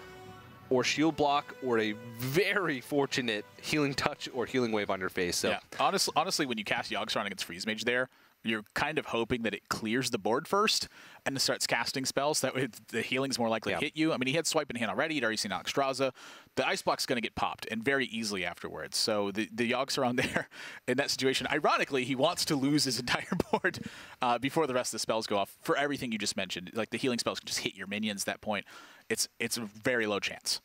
or shield block, or a very fortunate Healing Touch or Healing Wave on your face. So yeah. Honestly, when you cast Yogg-Saron against Freeze Mage there, you're kind of hoping that it clears the board first and it starts casting spells. That way the healing's more likely to hit you. I mean, he had Swipe in hand already. He'd already seen Alexstrasza. The Ice Block's going to get popped, and very easily afterwards. So the Yogg-Saron there in that situation. Ironically, he wants to lose his entire board before the rest of the spells go off for everything you just mentioned. Like, the healing spells can just hit your minions at that point. It's a very low chance.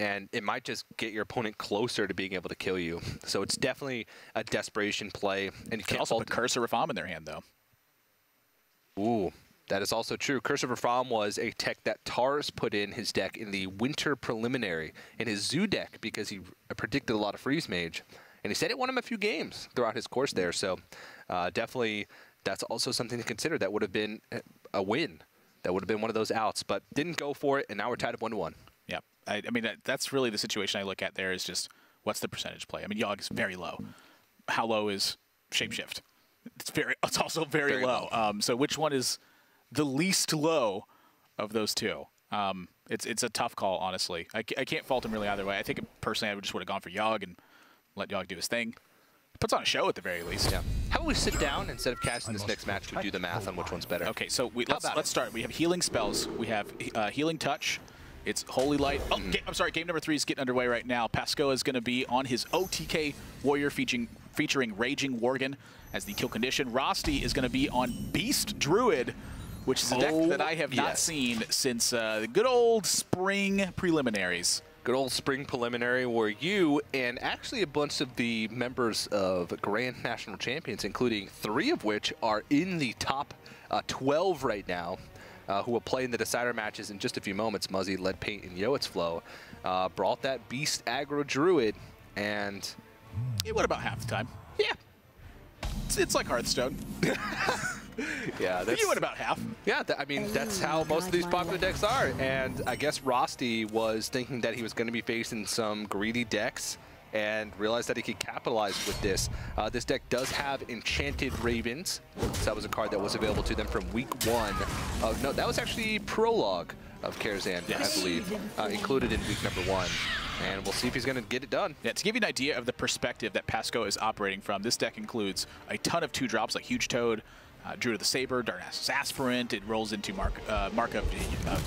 And it might just get your opponent closer to being able to kill you. So it's definitely a desperation play. And you can also put Cursor Rafam in their hand, though. Ooh, that is also true. Cursor Rafam was a tech that Tars put in his deck in the Winter Preliminary, in his Zoo deck, because he predicted a lot of Freeze Mage. And he said it won him a few games throughout his course there. So definitely that's also something to consider. That would have been a win. That would have been one of those outs. But didn't go for it, and now we're tied up 1-1. Yeah, I mean, that's really the situation I look at there, is just, what's the percentage play? I mean, Yogg is very low. How low is Shapeshift? It's also very low. So which one is the least low of those two? It's a tough call, honestly. I can't fault him really either way. I think, personally, I just would have gone for Yogg and let Yogg do his thing. Puts on a show at the very least. Yeah. How about we sit down, instead of casting this next match, we do the math on which one's better. Okay, so let's start. We have healing spells. We have Healing Touch. It's Holy Light. Oh, I'm sorry, game number 3 is getting underway right now. Pascoa is going to be on his OTK Warrior featuring Raging Worgen as the kill condition. Rosty is going to be on Beast Druid, which is a deck that I have not seen since the good old spring preliminaries. Good old spring preliminary, where you and actually a bunch of the members of Grand National Champions, including 3 of which are in the top 12 right now, who will play in the decider matches in just a few moments. Muzzy, Lead Paint, and Yoet's Flow brought that Beast Aggro Druid, and... It went about half the time. Yeah. It's like Hearthstone. Yeah, that's... You went about half. Yeah, I mean, that's how most of these popular decks are, and I guess Rosty was thinking that he was going to be facing some greedy decks and realized that he could capitalize with this. This deck does have Enchanted Ravens. So that was a card that was available to them from week 1. No, that was actually Prologue of Karazhan, I believe, included in week number 1. And we'll see if he's going to get it done. Yeah, to give you an idea of the perspective that Pascoa is operating from, this deck includes a ton of 2-drops like Huge Toad, Druid of the Saber, Darnassus Aspirant. It rolls into Mark of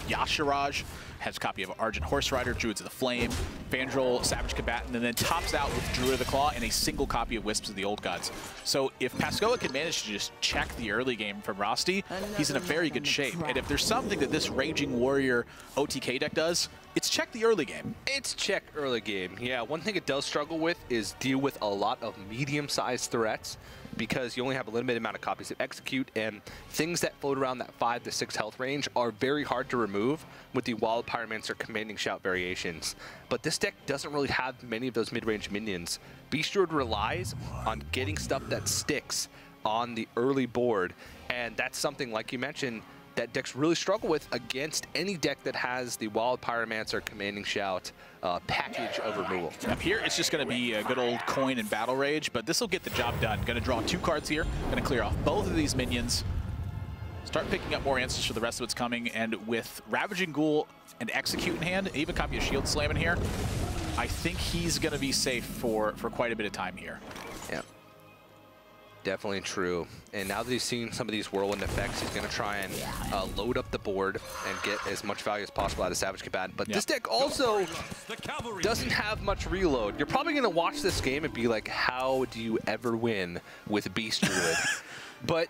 Yashiraj. has a copy of Argent Horse Rider, Druids of the Flame, Vandrel, Savage Combatant, and then tops out with Druid of the Claw and a single copy of Wisps of the Old Gods. So if Pascoa can manage to just check the early game from Rosty, he's in a very good shape. And if there's something that this Raging Warrior OTK deck does, it's check the early game. It's check early game, yeah. One thing it does struggle with is deal with a lot of medium-sized threats, because you only have a limited amount of copies to execute, and things that float around that 5 to 6 health range are very hard to remove with the Wild Pyromancer Commanding Shout variations. But this deck doesn't really have many of those mid-range minions. Beast Druid relies on getting stuff that sticks on the early board, and that's something, like you mentioned, that decks really struggle with against any deck that has the Wild Pyromancer Commanding Shout package of removal. Up here, it's just going to be a good old coin and battle rage, but this will get the job done. Going to draw 2 cards here, going to clear off both of these minions, start picking up more answers for the rest of what's coming, and with Ravaging Ghoul and Execute in hand, even copy of Shield Slam in here, I think he's going to be safe for quite a bit of time here. Yeah. Definitely true. And now that he's seen some of these whirlwind effects, he's going to try and load up the board and get as much value as possible out of Savage Combatant. But this deck also doesn't have much reload. You're probably going to watch this game and be like, how do you ever win with Beast Druid? But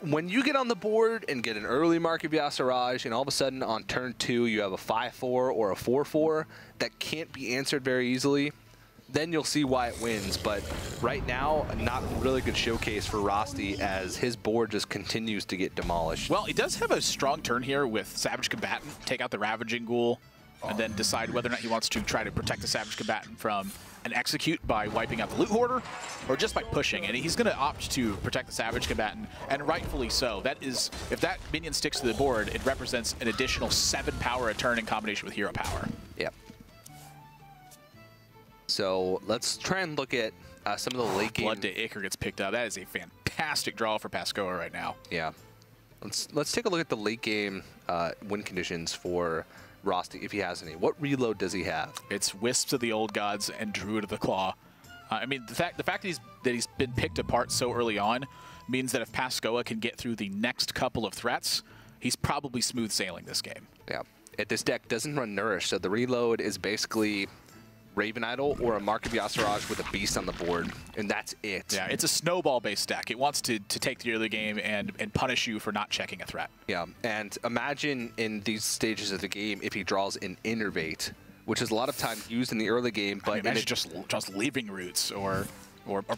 when you get on the board and get an early Mark of Yasiraj, and all of a sudden on turn 2 you have a 5-4 or a 4-4 that can't be answered very easily, then you'll see why it wins. But right now, not a really good showcase for Rosty as his board just continues to get demolished. Well, he does have a strong turn here with Savage Combatant, take out the Ravaging Ghoul, and then decide whether or not he wants to try to protect the Savage Combatant from an execute by wiping out the Loot Hoarder, or just by pushing. And he's going to opt to protect the Savage Combatant, and rightfully so. That is, if that minion sticks to the board, it represents an additional 7 power a turn in combination with hero power. Yep. So let's try and look at some of the late game. Blood to Ichor gets picked up. That is a fantastic draw for Pascoa right now. Yeah. Let's take a look at the late game win conditions for Rosty, if he has any. What reload does he have? It's Wisps of the Old Gods and Druid of the Claw. I mean, the fact that he's been picked apart so early on means that if Pascoa can get through the next couple of threats, he's probably smooth sailing this game. Yeah. This deck doesn't run Nourish, so the reload is basically Raven Idol or a Mark of Yasiraj with a Beast on the board, and that's it. Yeah, it's a snowball-based deck. It wants to take the early game and punish you for not checking a threat. Yeah, and imagine in these stages of the game if he draws an Innervate, which is a lot of time used in the early game. But I mean, imagine just Living Roots or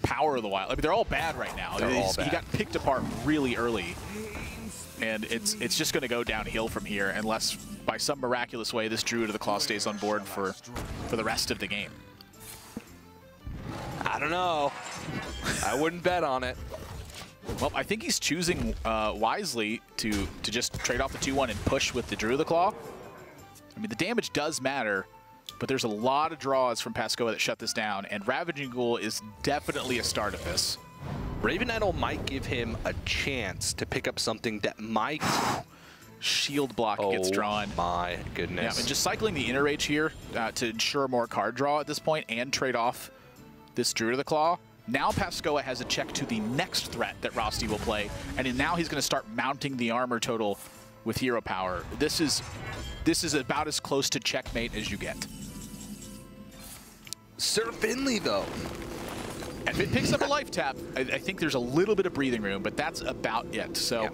Power of the Wild. I mean, they're all bad right now. He got picked apart really early, and it's just going to go downhill from here unless by some miraculous way this Druid of the Claw stays on board for the rest of the game. I don't know. I wouldn't bet on it. Well, I think he's choosing wisely to just trade off the 2-1 and push with the Druid of the Claw. I mean, the damage does matter, but there's a lot of draws from Pascoa that shut this down, and Ravaging Ghoul is definitely a start of this. Raven Idol might give him a chance to pick up something that might... Shield block gets drawn. Oh my goodness. Yeah, and just cycling the Inner Rage here to ensure more card draw at this point and trade off this Druid of the Claw. Now Pascoa has a check to the next threat that Rosty will play, and now he's going to start mounting the armor total with hero power. This is about as close to checkmate as you get. Sir Finley, though. And if it picks up a life tap, I think there's a little bit of breathing room, but that's about it. So, yeah.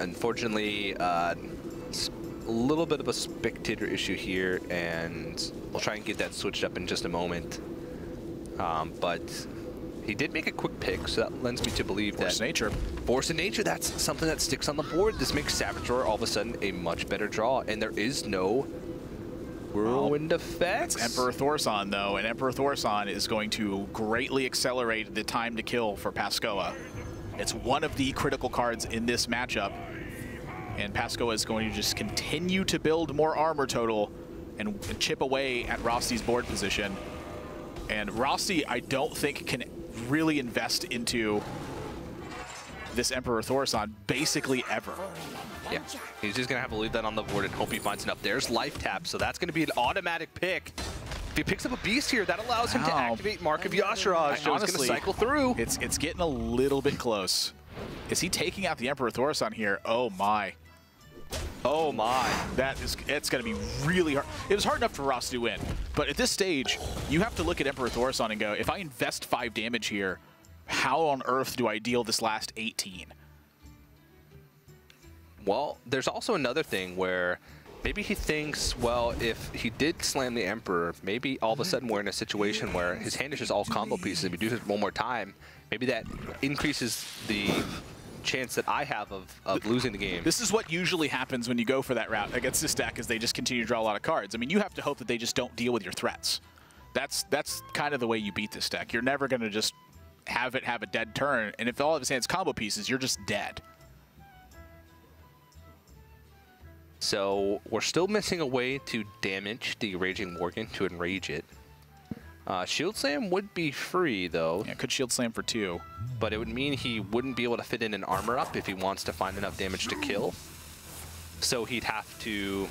Unfortunately, a little bit of a spectator issue here, and we'll try and get that switched up in just a moment. But he did make a quick pick, so that lends me to believe that... Force of Nature. Force of Nature, that's something that sticks on the board. This makes Savage Roar all of a sudden a much better draw, and there is no... Whirlwind effects. That's Emperor Thaurissan, though, and Emperor Thaurissan is going to greatly accelerate the time to kill for Pascoa. It's one of the critical cards in this matchup, and Pascoa is going to just continue to build more armor total and chip away at Rosty's board position. And Rosty, I don't think, can really invest into this Emperor Thaurissan basically ever. Yeah, he's just going to have to leave that on the board and hope he finds enough. There's Life Tap, so that's going to be an automatic pick. If he picks up a Beast here, that allows him to activate Mark of Yasiraj, so it's going to cycle through. It's getting a little bit close. Is he taking out the Emperor Thaurissan here? Oh, my. Oh my, that's gonna be really hard. It was hard enough for Rosty to win, but at this stage, you have to look at Emperor Thaurissan and go, if I invest 5 damage here, how on earth do I deal this last 18? Well, there's also another thing where maybe he thinks, well, if he did slam the Emperor, maybe all of a sudden we're in a situation where his hand is just all combo pieces. If you do this one more time, maybe that increases the chance that I have of losing the game. This is what usually happens when you go for that route against this deck, is they just continue to draw a lot of cards. I mean, you have to hope that they just don't deal with your threats. That's kind of the way you beat this deck. You're never going to just have it have a dead turn, and if all of his hand's combo pieces, you're just dead. So we're still missing a way to damage the Raging Worgen to enrage it. Shield Slam would be free, though. Yeah, could Shield Slam for 2. But it would mean he wouldn't be able to fit in an Armor Up if he wants to find enough damage to kill. So he'd have to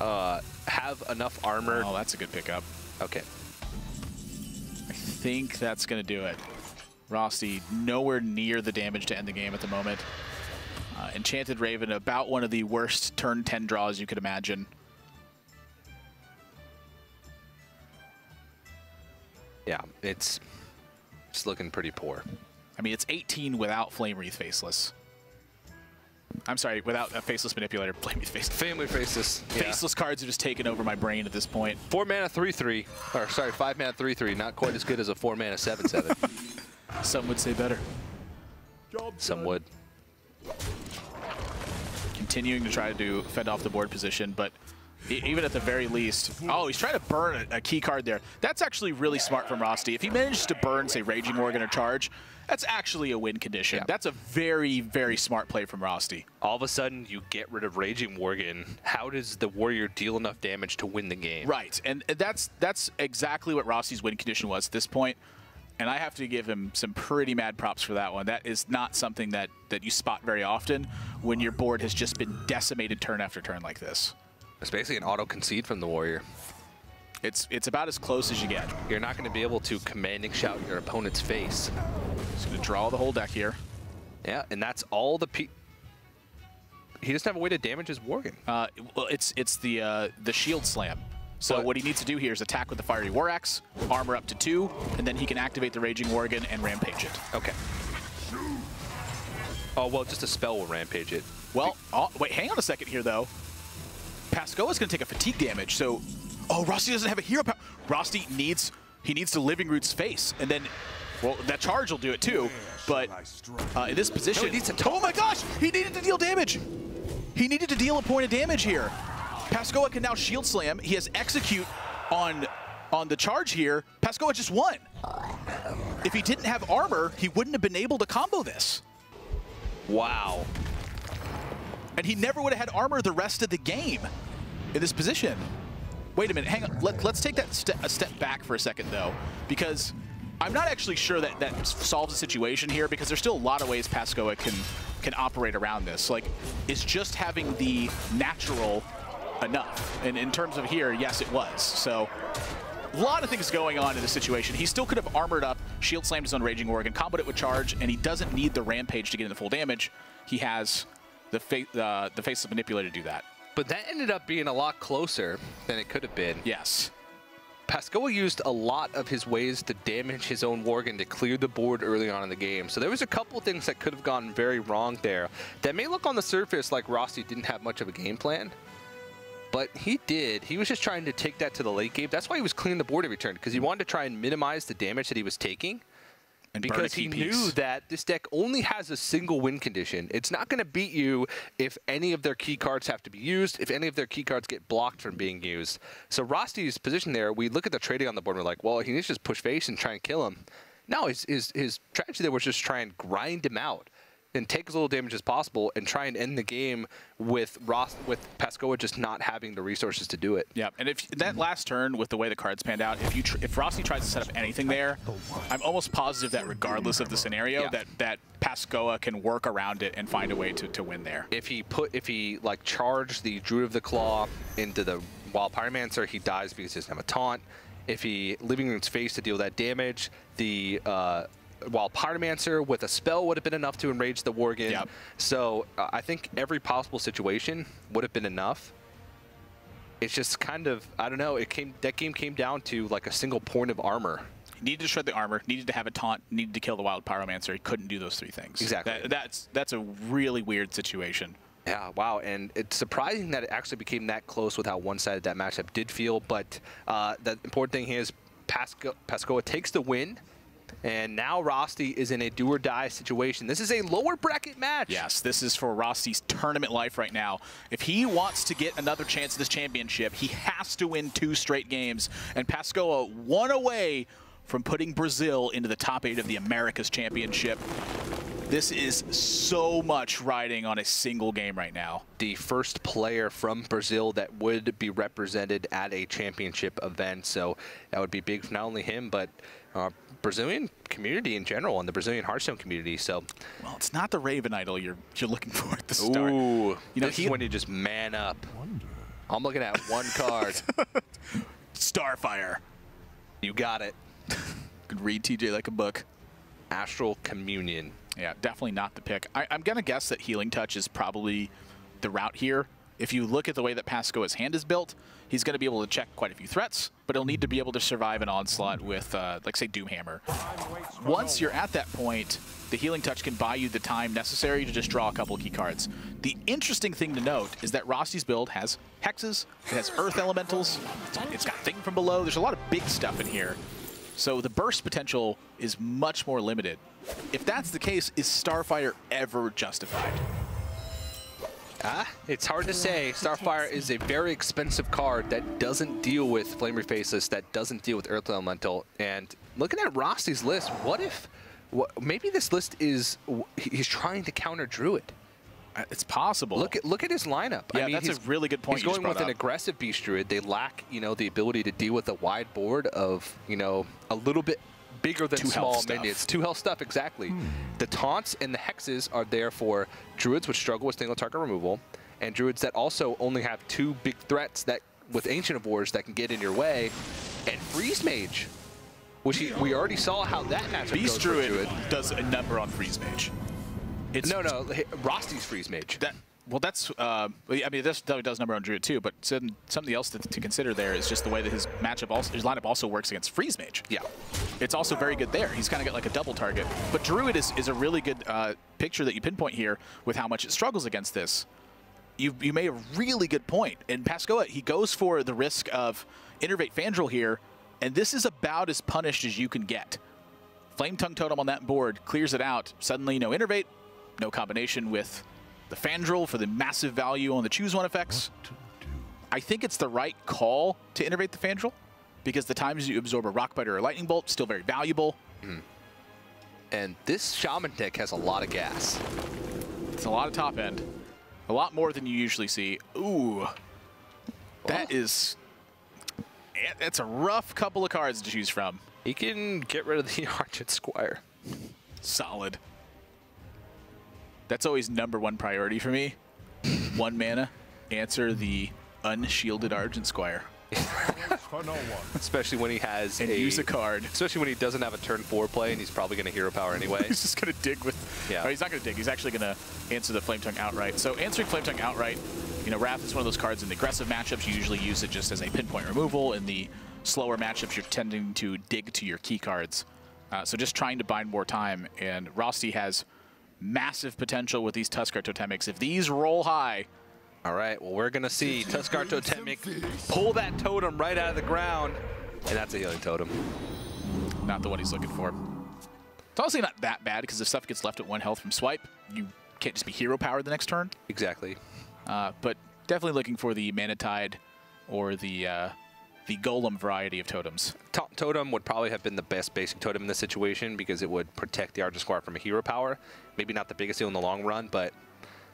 have enough armor. Oh, that's a good pickup. Okay. I think that's going to do it. Rosty nowhere near the damage to end the game at the moment. Enchanted Raven, about one of the worst turn 10 draws you could imagine. Yeah, it's looking pretty poor. I mean, it's 18 without Flame Wreath Faceless. I'm sorry, without a Faceless Manipulator, Flame Wreath Faceless. Family Faceless. Yeah. Faceless cards are just taking over my brain at this point. 4-mana 3-3, or sorry, 5-mana 3-3, not quite as good as a 4-mana 7-7. Some would say better. Some would. Continuing to try to fend off the board position, but even at the very least, oh, he's trying to burn a key card there. That's actually really smart from Rosty. If he manages to burn, say, Raging Worgen or Charge, that's actually a win condition. Yeah. That's a very, very smart play from Rosty. All of a sudden, you get rid of Raging Worgen. How does the warrior deal enough damage to win the game? Right, and that's exactly what Rosty's win condition was at this point. And I have to give him some pretty mad props for that one. That is not something that you spot very often when your board has just been decimated turn after turn like this. It's basically an auto-concede from the warrior. It's about as close as you get. You're not going to be able to commanding shout your opponent's face. He's going to draw the whole deck here. Yeah, and that's all the... He doesn't have a way to damage his Worgen. Well, it's the Shield Slam. So what he needs to do here is attack with the Fiery War Axe, armor up to 2, and then he can activate the Raging Worgen and rampage it. Okay. Oh, well, just a spell will rampage it. Well, oh, wait, hang on a second here, though. Pascoa is going to take a fatigue damage, so... Oh, Rosty doesn't have a hero power. Rosty needs to Living Root's face, and then... Well, that charge will do it, too, but in this position... No, he needs to, oh, my gosh! He needed to deal damage! He needed to deal a point of damage here. Pascoa can now Shield Slam. He has Execute on the charge here. Pascoa just won. If he didn't have armor, he wouldn't have been able to combo this. Wow. And he never would have had armor the rest of the game in this position. Wait a minute, hang on. Let's take that a step back for a second, though, because I'm not actually sure that solves the situation here, because there's still a lot of ways Pascoa can operate around this. Like, it's just having the natural enough. And in terms of here, yes, it was. So a lot of things going on in this situation. He still could have armored up, Shield Slammed his own Raging Worgen, comboed it with Charge, and he doesn't need the Rampage to get in the full damage. He has the Faceless Manipulator to do that. But that ended up being a lot closer than it could have been. Yes. Pascoa used a lot of his ways to damage his own Worgen to clear the board early on in the game. So there was a couple things that could have gone very wrong there that may look on the surface like Rosty didn't have much of a game plan. But he did. He was just trying to take that to the late game. That's why he was cleaning the board every turn, because he wanted to try and minimize the damage that he was taking. And because he knew that this deck only has a single win condition. It's not going to beat you if any of their key cards have to be used, if any of their key cards get blocked from being used. So Rosty's position there, we look at the trading on the board, and we're like, well, he needs to just push face and try and kill him. No, his strategy there was just try and grind him out and take as little damage as possible, and try and end the game with Pascoa just not having the resources to do it. Yeah, and if that last turn, with the way the cards panned out, if Rosty tries to set up anything there, I'm almost positive that regardless of the scenario, yeah, that Pascoa can work around it and find a way to win there. If he like charged the Druid of the Claw into the Wild Pyromancer, he dies because he doesn't have a taunt. If he Living Root's face to deal that damage, the while Pyromancer with a spell would have been enough to enrage the Worgen. Yep. So I think every possible situation would have been enough. It's just kind of, I don't know, that game came down to like a single point of armor. Needed to shred the armor, needed to have a taunt, needed to kill the wild Pyromancer. He couldn't do those three things. Exactly. That's a really weird situation. Yeah, wow, and it's surprising that it actually became that close with how one-sided that matchup did feel, but the important thing here is Pascoa takes the win, and now Rosty is in a do-or-die situation. This is a lower bracket match. Yes, this is for Rosty's tournament life right now. If he wants to get another chance at this championship, he has to win 2 straight games, and Pascoa one away from putting Brazil into the top 8 of the Americas Championship. This is so much riding on a single game right now. The first player from Brazil that would be represented at a championship event, so that would be big for not only him, but Brazilian community in general and the Brazilian Hearthstone community. So, well, it's not the Raven Idol you're looking for at the start. Ooh, you know, this is when you just man up. I'm looking at one card. Starfire. You got it. Could read TJ like a book. Astral Communion. Yeah, definitely not the pick. I'm going to guess that Healing Touch is probably the route here. If you look at the way that Pascoa's hand is built, he's going to be able to check quite a few threats, but he'll need to be able to survive an onslaught with, like, say, Doomhammer. Once you're at that point, the Healing Touch can buy you the time necessary to just draw a couple key cards. The interesting thing to note is that Rosty's build has hexes, it has earth elementals, it's got Thing from Below. There's a lot of big stuff in here. So the burst potential is much more limited. If that's the case, is Starfire ever justified? It's hard to say. Starfire is a very expensive card that doesn't deal with Flamery Faceless, that doesn't deal with Earth Elemental. And looking at Rosty's list, what if, maybe this list is, he's trying to counter Druid. It's possible. Look at his lineup. Yeah, I mean, that's a really good point. He's going with an aggressive Beast Druid. They lack, you know, the ability to deal with a wide board of, you know, a little bit bigger than small minions. 2 health stuff, exactly. Hmm. The taunts and the hexes are there for Druids which struggle with single target removal, and Druids that also only have 2 big threats that with Ancient of Wars that can get in your way, and Freeze Mage, which we already saw how that matchup goes. Beast Druid does a number on Freeze Mage. It's no, Rosty's Freeze Mage. This does number on Druid too, but something else to consider there is just the way that his matchup also, his lineup also works against Freeze Mage. Yeah. It's also very good there. He's kind of got like a double target. But Druid is a really good picture that you pinpoint here with how much it struggles against this. You made a really good point. And Pascoa, he goes for the risk of Innervate Fandral here, and this is about as punished as you can get. Flame Tongue Totem on that board clears it out. Suddenly, no Innervate. No combination with the Fandral for the massive value on the choose one effects. I think it's the right call to innervate the Fandral because the times you absorb a Rockbiter or a Lightning Bolt, still very valuable. Mm. And this Shaman deck has a lot of gas. It's a lot of top end. A lot more than you usually see. Ooh, that is, that's a rough couple of cards to choose from. He can get rid of the Argent Squire. Solid. That's always number 1 priority for me. 1 mana, answer the unshielded Argent Squire. Especially when he has and use a card. Especially when he doesn't have a turn 4 play and he's probably going to hero power anyway. He's just going to dig with... Yeah. Or he's not going to dig. He's actually going to answer the Flame Tongue outright. So answering Flame Tongue outright, you know, Wrath is one of those cards in the aggressive matchups. You usually use it just as a pinpoint removal. In the slower matchups, you're tending to dig to your key cards. So just trying to bind more time. And Rosty has massive potential with these Tuskar Totemics. If these roll high... All right, well, we're going to see Tuskar Totemic pull that totem right out of the ground. And that's a healing totem. Not the one he's looking for. It's honestly not that bad, because if stuff gets left at 1 health from Swipe, you can't just be hero powered the next turn. Exactly. But definitely looking for the Manatide or the Golem variety of totems. Totem would probably have been the best basic totem in this situation because it would protect the Argent Squire from a hero power. Maybe not the biggest deal in the long run, but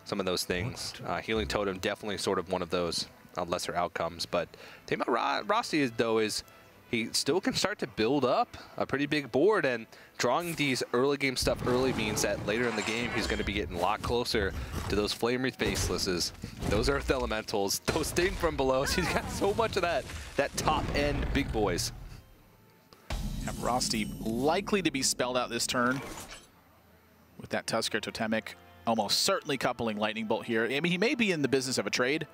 some of those things. Healing Totem, definitely sort of one of those lesser outcomes. But the thing about Rosty, though, is he still can start to build up a pretty big board, and drawing these early game stuff early means that later in the game he's going to be getting a lot closer to those Flamery Facelesses, those Earth Elementals, those Thing from Below. He's got so much of that top end big boys. Rosty likely to be spelled out this turn with that Tuskar Totemic. Almost certainly coupling Lightning Bolt here. I mean, he may be in the business of a trade.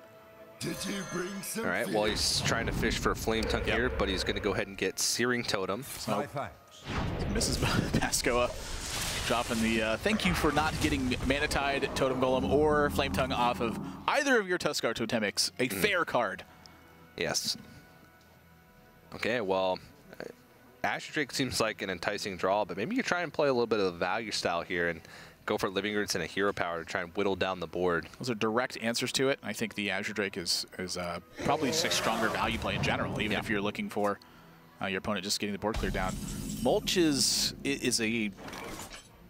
Did you bring some? All right, well, he's trying to fish for a Flame Tongue here, but he's going to go ahead and get Searing Totem. So Mrs. Pascoa dropping the thank you for not getting Manatide, Totem Golem, or Flame Tongue off of either of your Tuskar Totemics. A fair card. Yes. Okay, well, Asher Drake seems like an enticing draw, but maybe you try and play a little bit of a value style here and go for Living Roots and a Hero Power to try and whittle down the board. Those are direct answers to it. I think the Azure Drake is probably just a stronger value play in general, even if you're looking for your opponent just getting the board cleared down. Mulch is a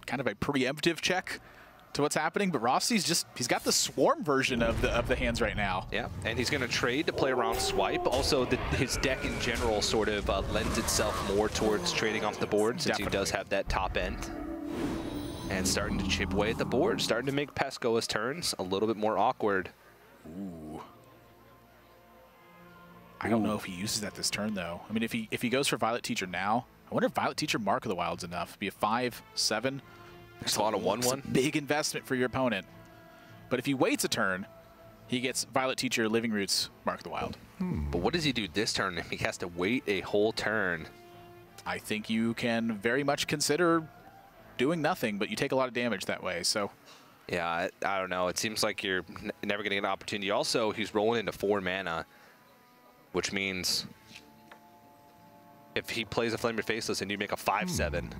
kind of a preemptive check to what's happening, but Rossi's he's got the swarm version of the hands right now. Yeah, and he's going to trade to play around Swipe. Also, his deck in general sort of lends itself more towards trading off the board since he does have that top end. And starting to chip away at the board, starting to make Pascoa's turns a little bit more awkward. Ooh. I don't know if he uses that this turn though. I mean, if he goes for Violet Teacher now, I wonder if Violet Teacher Mark of the Wild's enough. It'd be a 5/7. It's a lot of 1/1. Big investment for your opponent. But if he waits a turn, he gets Violet Teacher, Living Roots, Mark of the Wild. But what does he do this turn if he has to wait a whole turn? I think you can very much consider doing nothing, but you take a lot of damage that way, so. Yeah, I don't know. It seems like you're never going to get an opportunity. Also, he's rolling into 4 mana, which means if he plays a Flame Your Faceless and you make a 5/7.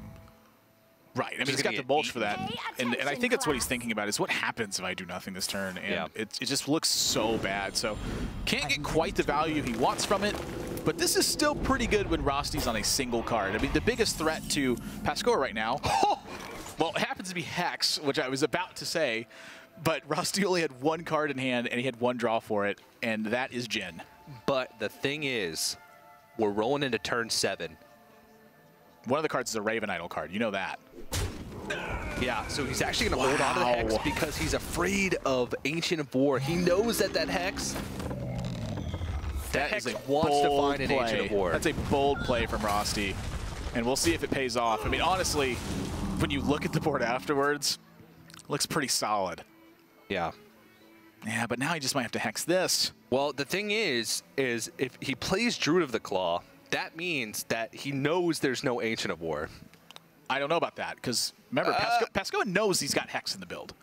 Right, I mean, he's got the Mulch for that. And I think that's what he's thinking about is what happens if I do nothing this turn, and it just looks so bad. So can't get quite the value he wants from it. But this is still pretty good when Rosty's on a single card. I mean, the biggest threat to Pascoa right now, well, it happens to be Hex, which I was about to say, but Rosty only had 1 card in hand, and he had 1 draw for it, and that is Jhin. But the thing is, we're rolling into turn 7. One of the cards is a Raven Idol card. You know that. Yeah, so he's actually going to hold on to the Hex because he's afraid of Ancient of War. He knows that Hex... That Hex wants to find an Ancient of War. That's a bold play from Rosty, and we'll see if it pays off. I mean, honestly, when you look at the board afterwards, it looks pretty solid. Yeah. Yeah, but now he just might have to Hex this. Well, the thing is if he plays Druid of the Claw, that means that he knows there's no Ancient of War. I don't know about that, because remember, Pascoa knows he's got Hex in the build.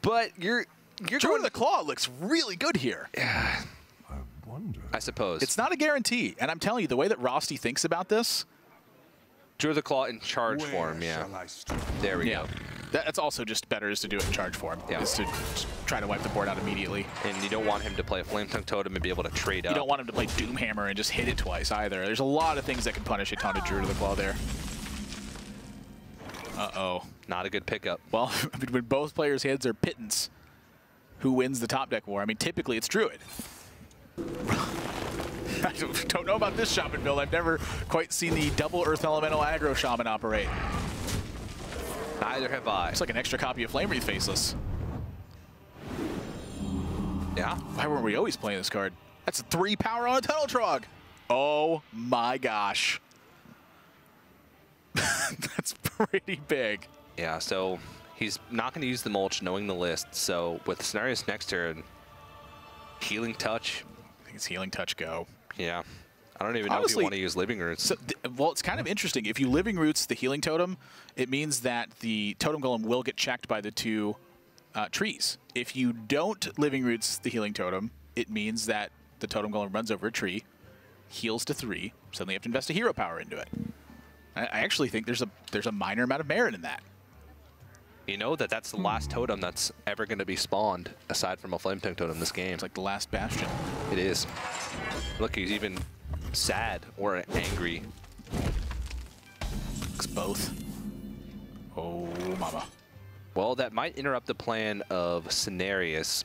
But Druid of the Claw looks really good here. Yeah. I suppose. It's not a guarantee, and I'm telling you, the way that Rosty thinks about this... Drew the Claw in charge form, yeah. There we go. That's also just better is to do it in charge form, is to try to wipe the board out immediately. And you don't want him to play a Flame Tongue Totem and be able to trade up. You don't want him to play Doomhammer and just hit it twice either. There's a lot of things that can punish a ton of Drew to the Claw there. Uh-oh. Not a good pickup. Well, I mean, when both players' heads are pittance, who wins the top deck war? I mean, typically it's Druid. I don't know about this Shaman build. I've never quite seen the double Earth Elemental aggro Shaman operate. Neither have I. It's like an extra copy of Flame Wreath Faceless. Yeah? Why weren't we always playing this card? That's a 3 power on a Tunnel Trog. Oh my gosh. That's pretty big. Yeah, so he's not going to use the Mulch knowing the list. So with the scenarios next turn, Healing Touch. It's Healing Touch go. Yeah. I don't even know if you want to use Living Roots. So well, it's kind of interesting. If you Living Roots the Healing Totem, it means that the Totem Golem will get checked by the 2 trees. If you don't Living Roots the Healing Totem, it means that the Totem Golem runs over a tree, heals to 3, suddenly you have to invest a Hero Power into it. I actually think there's a minor amount of merit in that. You know that's the last totem that's ever going to be spawned, aside from a Flame Tongue Totem this game. It's like the last bastion. It is. Look, he's even sad or angry. It's both. Oh, mama. Well, that might interrupt the plan of Cenarius.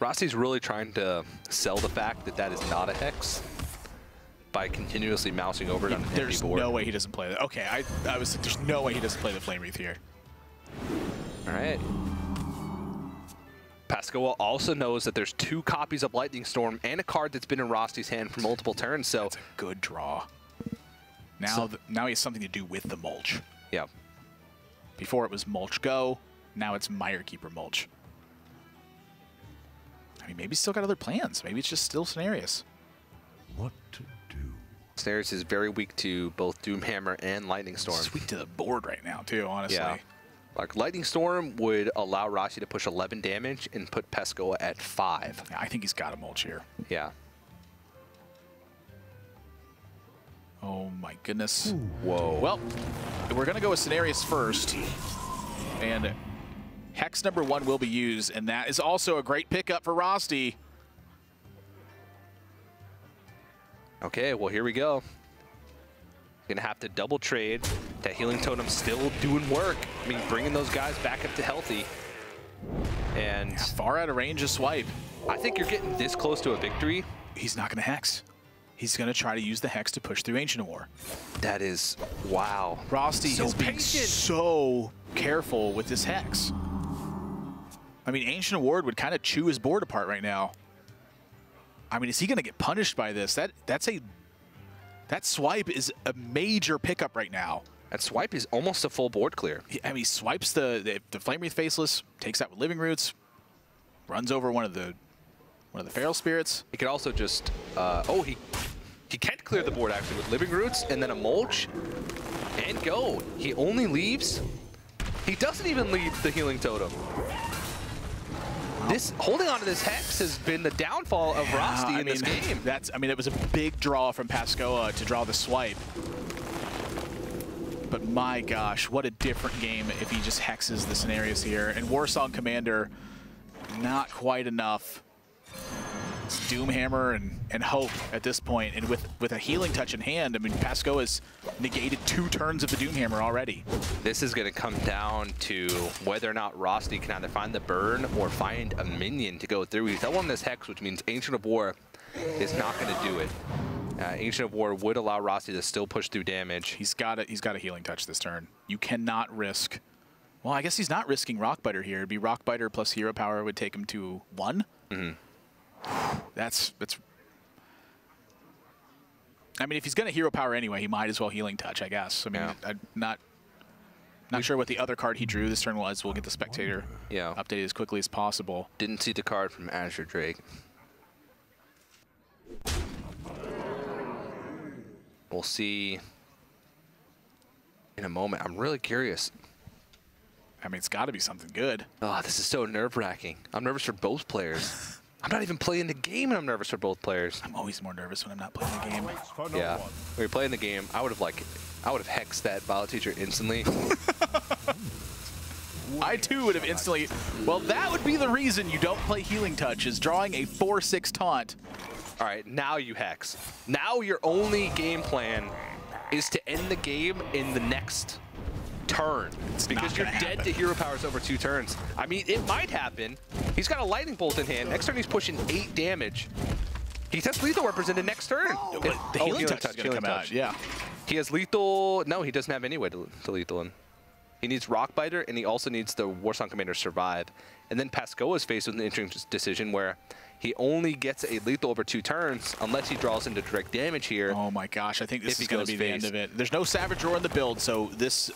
Rossi's really trying to sell the fact that is not a Hex. By continuously mousing over it on an empty board. There's no way he doesn't play that. Okay, I was like, there's no way he doesn't play the Flame Wreath here. All right. Pascoa also knows that there's 2 copies of Lightning Storm and a card that's been in Rosty's hand for multiple turns, so... That's a good draw. Now he has something to do with the Mulch. Yeah. Before it was Mulch Go, now it's Mirekeeper Mulch. I mean, maybe he's still got other plans. Maybe it's just still Cenarius. What to do? Cenarius is very weak to both Doomhammer and Lightning Storm. It's weak to the board right now, too, honestly. Yeah. Like, Lightning Storm would allow Rosty to push 11 damage and put Pascoa at 5. Yeah, I think he's got a Mulch here. Yeah. Oh my goodness. Ooh. Whoa. Well, we're going to go with Cenarius first. And Hex number 1 will be used, and that is also a great pickup for Rosty. Okay, well, here we go. Gonna have to double trade. That Healing Totem still doing work. I mean, bringing those guys back up to healthy. And yeah, far out of range of Swipe. I think you're getting this close to a victory. He's not gonna Hex. He's gonna try to use the Hex to push through Ancient of War. That is, wow. Rosty has been so careful with this Hex. I mean, Ancient of War would kind of chew his board apart right now. I mean, is he gonna get punished by this? That Swipe is a major pickup right now. That Swipe is almost a full board clear. I mean, he swipes the Flame Wreath Faceless, takes out with Living Roots, runs over one of the Feral Spirits. He could also just, he can't clear the board actually with Living Roots and then a Mulch and go. He only leaves, he doesn't even leave the Healing Totem. This holding on to this Hex has been the downfall of Rosty in this game. That's, I mean, it was a big draw from Pascoa to draw the Swipe. But my gosh, what a different game if he just hexes the Cenarius here. And Warsong Commander, not quite enough. It's Doomhammer and hope at this point. And with a Healing Touch in hand, I mean, Pascoa has negated 2 turns of the Doomhammer already. This is going to come down to whether or not Rosty can either find the burn or find a minion to go through. He's up on this Hex, which means Ancient of War is not going to do it. Ancient of War would allow Rosty to still push through damage. He's got a Healing Touch this turn. You cannot risk... Well, I guess he's not risking Rockbiter here. It'd be Rockbiter plus Hero Power would take him to 1. Mm-hmm. That's. I mean, if he's gonna Hero Power anyway, he might as well Healing Touch, I guess. I mean, yeah. I'm not sure what the other card he drew this turn was. We'll get the Spectator updated as quickly as possible. Didn't see the card from Azure Drake. We'll see in a moment. I'm really curious. I mean, it's got to be something good. Oh, this is so nerve-wracking. I'm nervous for both players. I'm not even playing the game, and I'm nervous for both players. I'm always more nervous when I'm not playing the game. Yeah, when you're playing the game, I would have hexed that Violet Teacher instantly. I too would have instantly. Well, that would be the reason you don't play Healing Touch, is drawing a 4/6 taunt. All right, now you hex. Now your only game plan is to end the game in the next turn, because you're dead to Hero Powers over 2 turns. I mean, it might happen. He's got a Lightning Bolt in hand. Next turn, he's pushing 8 damage. He has Lethal represented next turn. Oh, the healing touch is gonna come out. Yeah. He has Lethal. No, he doesn't have any way to Lethal him. He needs Rockbiter, and he also needs the Warsong Commander to survive. And then Pascoa is faced with an interesting decision where he only gets a Lethal over 2 turns unless he draws into direct damage here. Oh my gosh, I think this is going to be the end of it. There's no Savage Roar in the build, so this...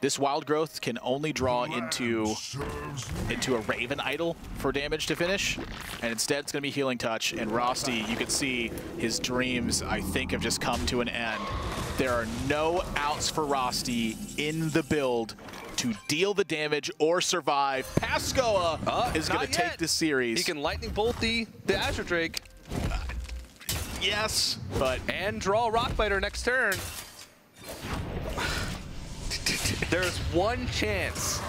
This Wild Growth can only draw into a Raven Idol for damage to finish, and instead it's going to be Healing Touch. And Rosty, you can see his dreams, I think, have just come to an end. There are no outs for Rosty in the build to deal the damage or survive. Pascoa is going to take this series. He can Lightning Bolt the Azure Drake. Yes, but... And draw Rockbiter next turn. There's one chance,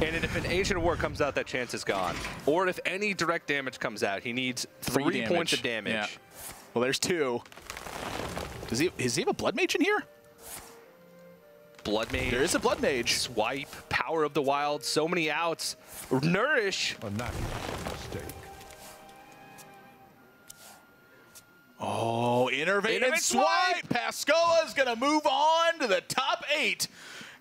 and if an Ancient of War comes out, that chance is gone. Or if any direct damage comes out, he needs 3 points of damage. Yeah. Well, there's 2. Does he have a Bloodmage in here? Bloodmage. There is a Bloodmage. Swipe, Power of the Wild, so many outs. Nourish. Oh, Innervate and Swipe! Pascoa is going to move on to the top 8.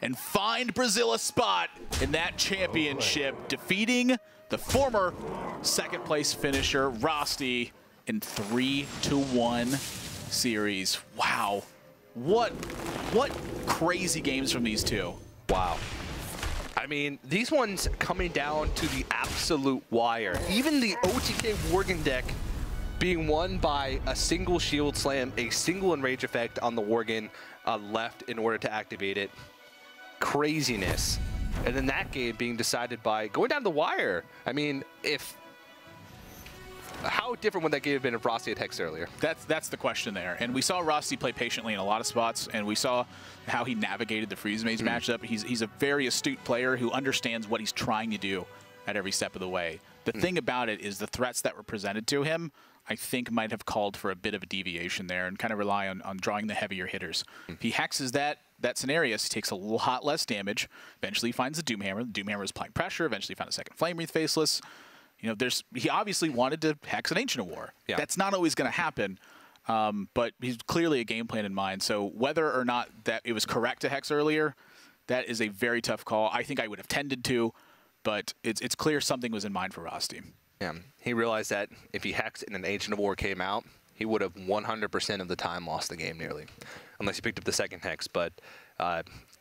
and find Brazil a spot in that championship, defeating the former second place finisher, Rosty, in 3-1 series. Wow, what crazy games from these two. Wow. I mean, these ones coming down to the absolute wire. Even the OTK Worgen deck being won by a single shield slam, a single enrage effect on the Worgen left in order to activate it. Craziness. And then that game being decided by going down the wire. I mean, if... how different would that game have been if Rosty had hexed earlier? That's the question there. And we saw Rosty play patiently in a lot of spots, and we saw how he navigated the Freeze Maze matchup. He's a very astute player who understands what he's trying to do at every step of the way. The thing about it is the threats that were presented to him, I think, might have called for a bit of a deviation there and kind of rely on drawing the heavier hitters. If he hexes that scenario, he takes a lot less damage, eventually finds the Doomhammer. The Doomhammer is applying pressure, eventually found a second Flame Wreath Faceless. You know, he obviously wanted to hex an Ancient of War. Yeah. That's not always going to happen, but he's clearly a game plan in mind. So whether or not that it was correct to hex earlier, that is a very tough call. I think I would have tended to, but it's clear something was in mind for Rosty. Yeah, he realized that if he hexed and an Ancient of War came out, he would have 100% of the time lost the game nearly, unless he picked up the second hex, but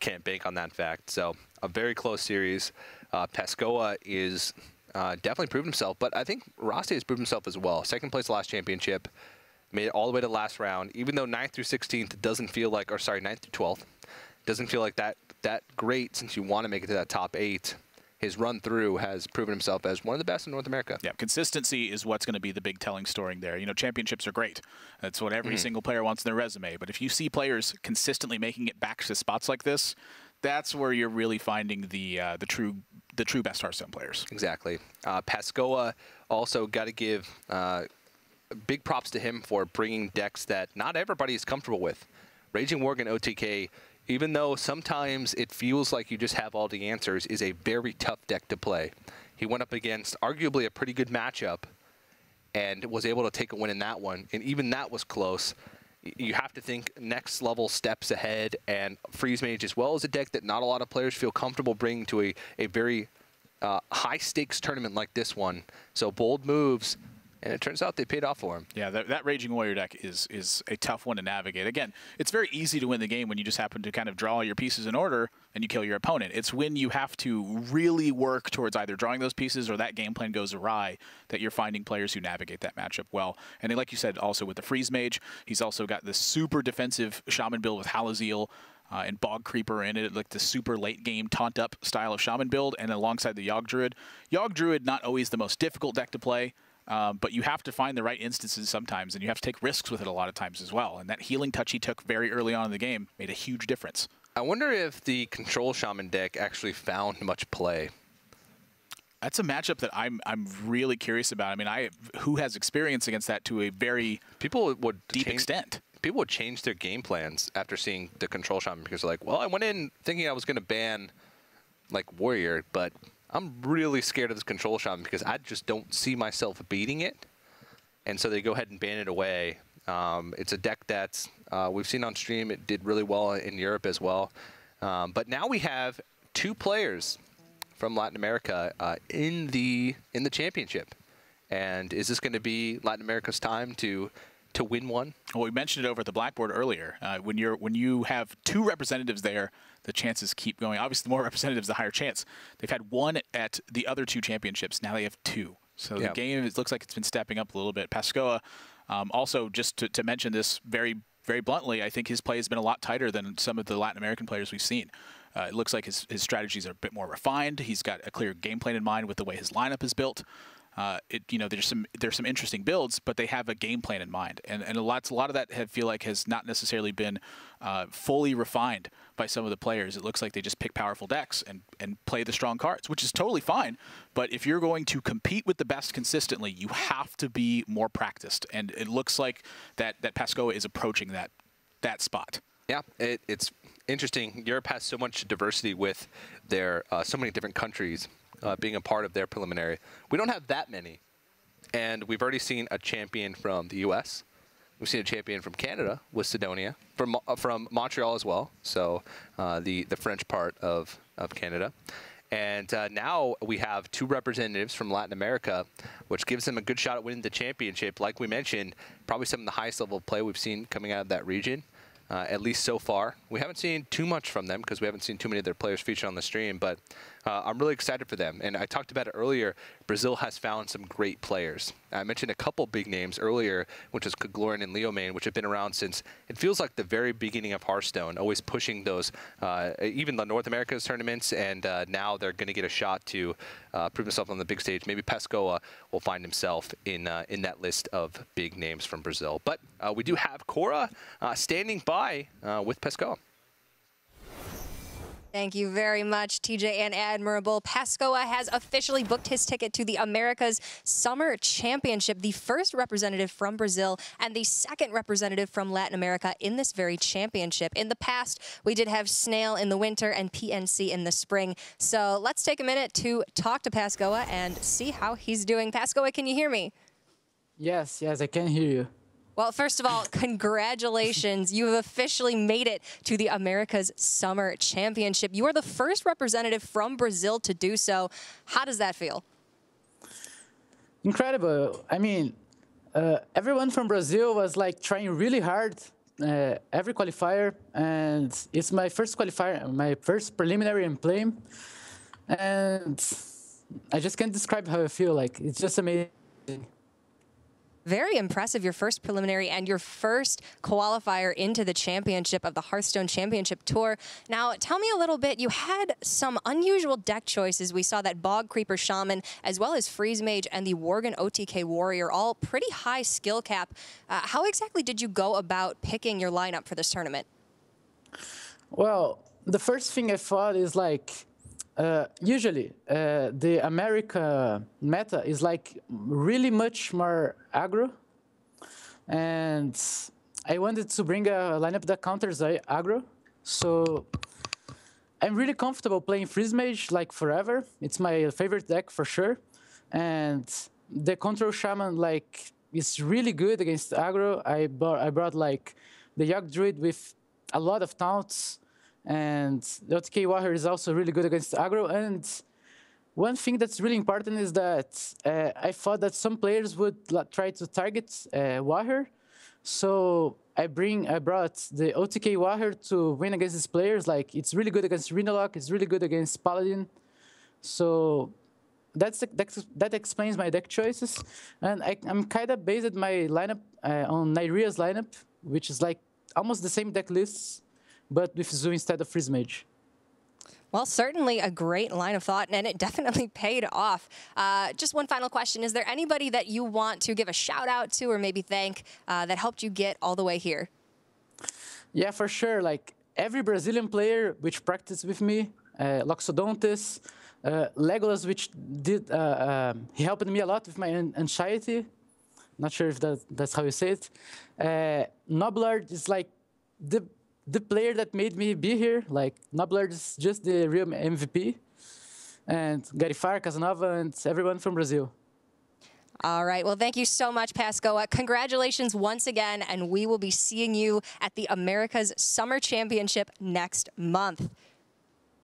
can't bank on that fact. So a very close series. Pascoa is... definitely proved himself, but I think Rosty has proved himself as well. Second place last championship, made it all the way to last round, even though 9th through 16th doesn't feel like, or sorry, 9th through 12th, doesn't feel like that great since you want to make it to that top 8. His run through has proven himself as one of the best in North America. Yeah, consistency is what's going to be the big telling story there. You know, championships are great. That's what every single player wants in their resume, but if you see players consistently making it back to spots like this, that's where you're really finding the true best Hearthstone players. Exactly. Pascoa also got to give big props to him for bringing decks that not everybody is comfortable with. Raging Worgen OTK, even though sometimes it feels like you just have all the answers, is a very tough deck to play. He went up against arguably a pretty good matchup and was able to take a win in that one, and even that was close. You have to think next level steps ahead, and Freeze Mage as well as a deck that not a lot of players feel comfortable bringing to a very high stakes tournament like this one. So bold moves, and it turns out they paid off for him. Yeah, that Raging Warrior deck is a tough one to navigate. Again, it's very easy to win the game when you just happen to kind of draw your pieces in order and you kill your opponent. It's when you have to really work towards either drawing those pieces or that game plan goes awry that you're finding players who navigate that matchup well. And like you said, also with the Freeze Mage, he's also got this super defensive Shaman build with Hallows Eel and Bog Creeper in it, like the super late game taunt up style of Shaman build, and alongside the Yogg Druid. Yogg Druid, not always the most difficult deck to play, but you have to find the right instances sometimes, and you have to take risks with it a lot of times as well. And that healing touch he took very early on in the game made a huge difference. I wonder if the Control Shaman deck actually found much play. That's a matchup that I'm really curious about. I mean, who has experience against that to a very deep extent? People would change their game plans after seeing the Control Shaman because they're like, well, I went in thinking I was going to ban like Warrior, but I'm really scared of this Control Shaman because I just don't see myself beating it. And so they go ahead and ban it away. It's a deck that's we've seen on stream. It did really well in Europe as well. But now we have two players from Latin America in the championship. And is this going to be Latin America's time to win one? Well, we mentioned it over at the Blackboard earlier. When you have two representatives there, the chances keep going. Obviously, the more representatives, the higher chance. They've had one at the other two championships. Now they have two. So the game, it looks like it's been stepping up a little bit. Pascoa, also, just to mention this very, very bluntly, I think his play has been a lot tighter than some of the Latin American players we've seen. It looks like his strategies are a bit more refined. He's got a clear game plan in mind with the way his lineup is built. You know, there's some interesting builds, but they have a game plan in mind, and a lot of that feel like has not necessarily been fully refined by some of the players. It looks like they just pick powerful decks and play the strong cards, which is totally fine. But if you're going to compete with the best consistently, you have to be more practiced, and it looks like that Pascoa is approaching that spot. Yeah, it's interesting. Europe has so much diversity with their so many different countries being a part of their preliminary. We don't have that many, and we've already seen a champion from the U.S. We've seen a champion from Canada with Sidonia, from Montreal as well, so the French part of Canada. And now we have two representatives from Latin America, which gives them a good shot at winning the championship. Like we mentioned, probably some of the highest level of play we've seen coming out of that region, at least so far. We haven't seen too much from them because we haven't seen too many of their players featured on the stream, but I'm really excited for them. And I talked about it earlier, Brazil has found some great players. I mentioned a couple big names earlier, which is Koglorin and Leomane, which have been around since, it feels like the very beginning of Hearthstone, always pushing those, even the North America's tournaments, and now they're gonna get a shot to prove themselves on the big stage. Maybe Pascoa will find himself in that list of big names from Brazil. But we do have Cora standing by with Pascoa. Thank you very much, TJ and Admirable. Pascoa has officially booked his ticket to the Americas Summer Championship, the first representative from Brazil and the second representative from Latin America in this very championship. In the past, we did have Snail in the winter and PNC in the spring. So let's take a minute to talk to Pascoa and see how he's doing. Pascoa, can you hear me? Yes, yes, I can hear you. Well, first of all, congratulations. You have officially made it to the America's Summer Championship. You are the first representative from Brazil to do so. How does that feel? Incredible. I mean, everyone from Brazil was like trying really hard every qualifier, and it's my first qualifier, my first preliminary in Flame. And I just can't describe how I feel. Like, it's just amazing. Very impressive, your first preliminary and your first qualifier into the championship of the Hearthstone Championship Tour. Now, tell me a little bit, you had some unusual deck choices. We saw that Bog Creeper Shaman, as well as Freeze Mage and the Worgen OTK Warrior, all pretty high skill cap. How exactly did you go about picking your lineup for this tournament? Well, the first thing I thought is like, usually, the America meta is like really much more aggro, and I wanted to bring a lineup that counters aggro. So I'm really comfortable playing Freeze Mage like forever. It's my favorite deck for sure, and the Control Shaman like is really good against aggro. I brought like the Yogg Druid with a lot of taunts. And the OTK Warrior is also really good against aggro. And one thing that's really important is that I thought that some players would try to target Warrior. So I brought the OTK Warrior to win against these players. Like, it's really good against Rhinolock, it's really good against Paladin. So that explains my deck choices. And I'm kind of based my lineup on Nairea's lineup, which is like almost the same deck lists, but with Zoo instead of Freeze Mage. Well, certainly a great line of thought, and it definitely paid off. Just one final question. Is there anybody that you want to give a shout-out to or maybe thank that helped you get all the way here? Yeah, for sure. Like, every Brazilian player which practiced with me, Loxodontes, Legolas, which did, he helped me a lot with my anxiety. Not sure if that's how you say it. Noblard is like the player that made me be here. Like, Noblard is just the real MVP. And Garifar, Casanova, and everyone from Brazil. All right, well, thank you so much, Pascoa. Congratulations once again, and we will be seeing you at the America's Summer Championship next month.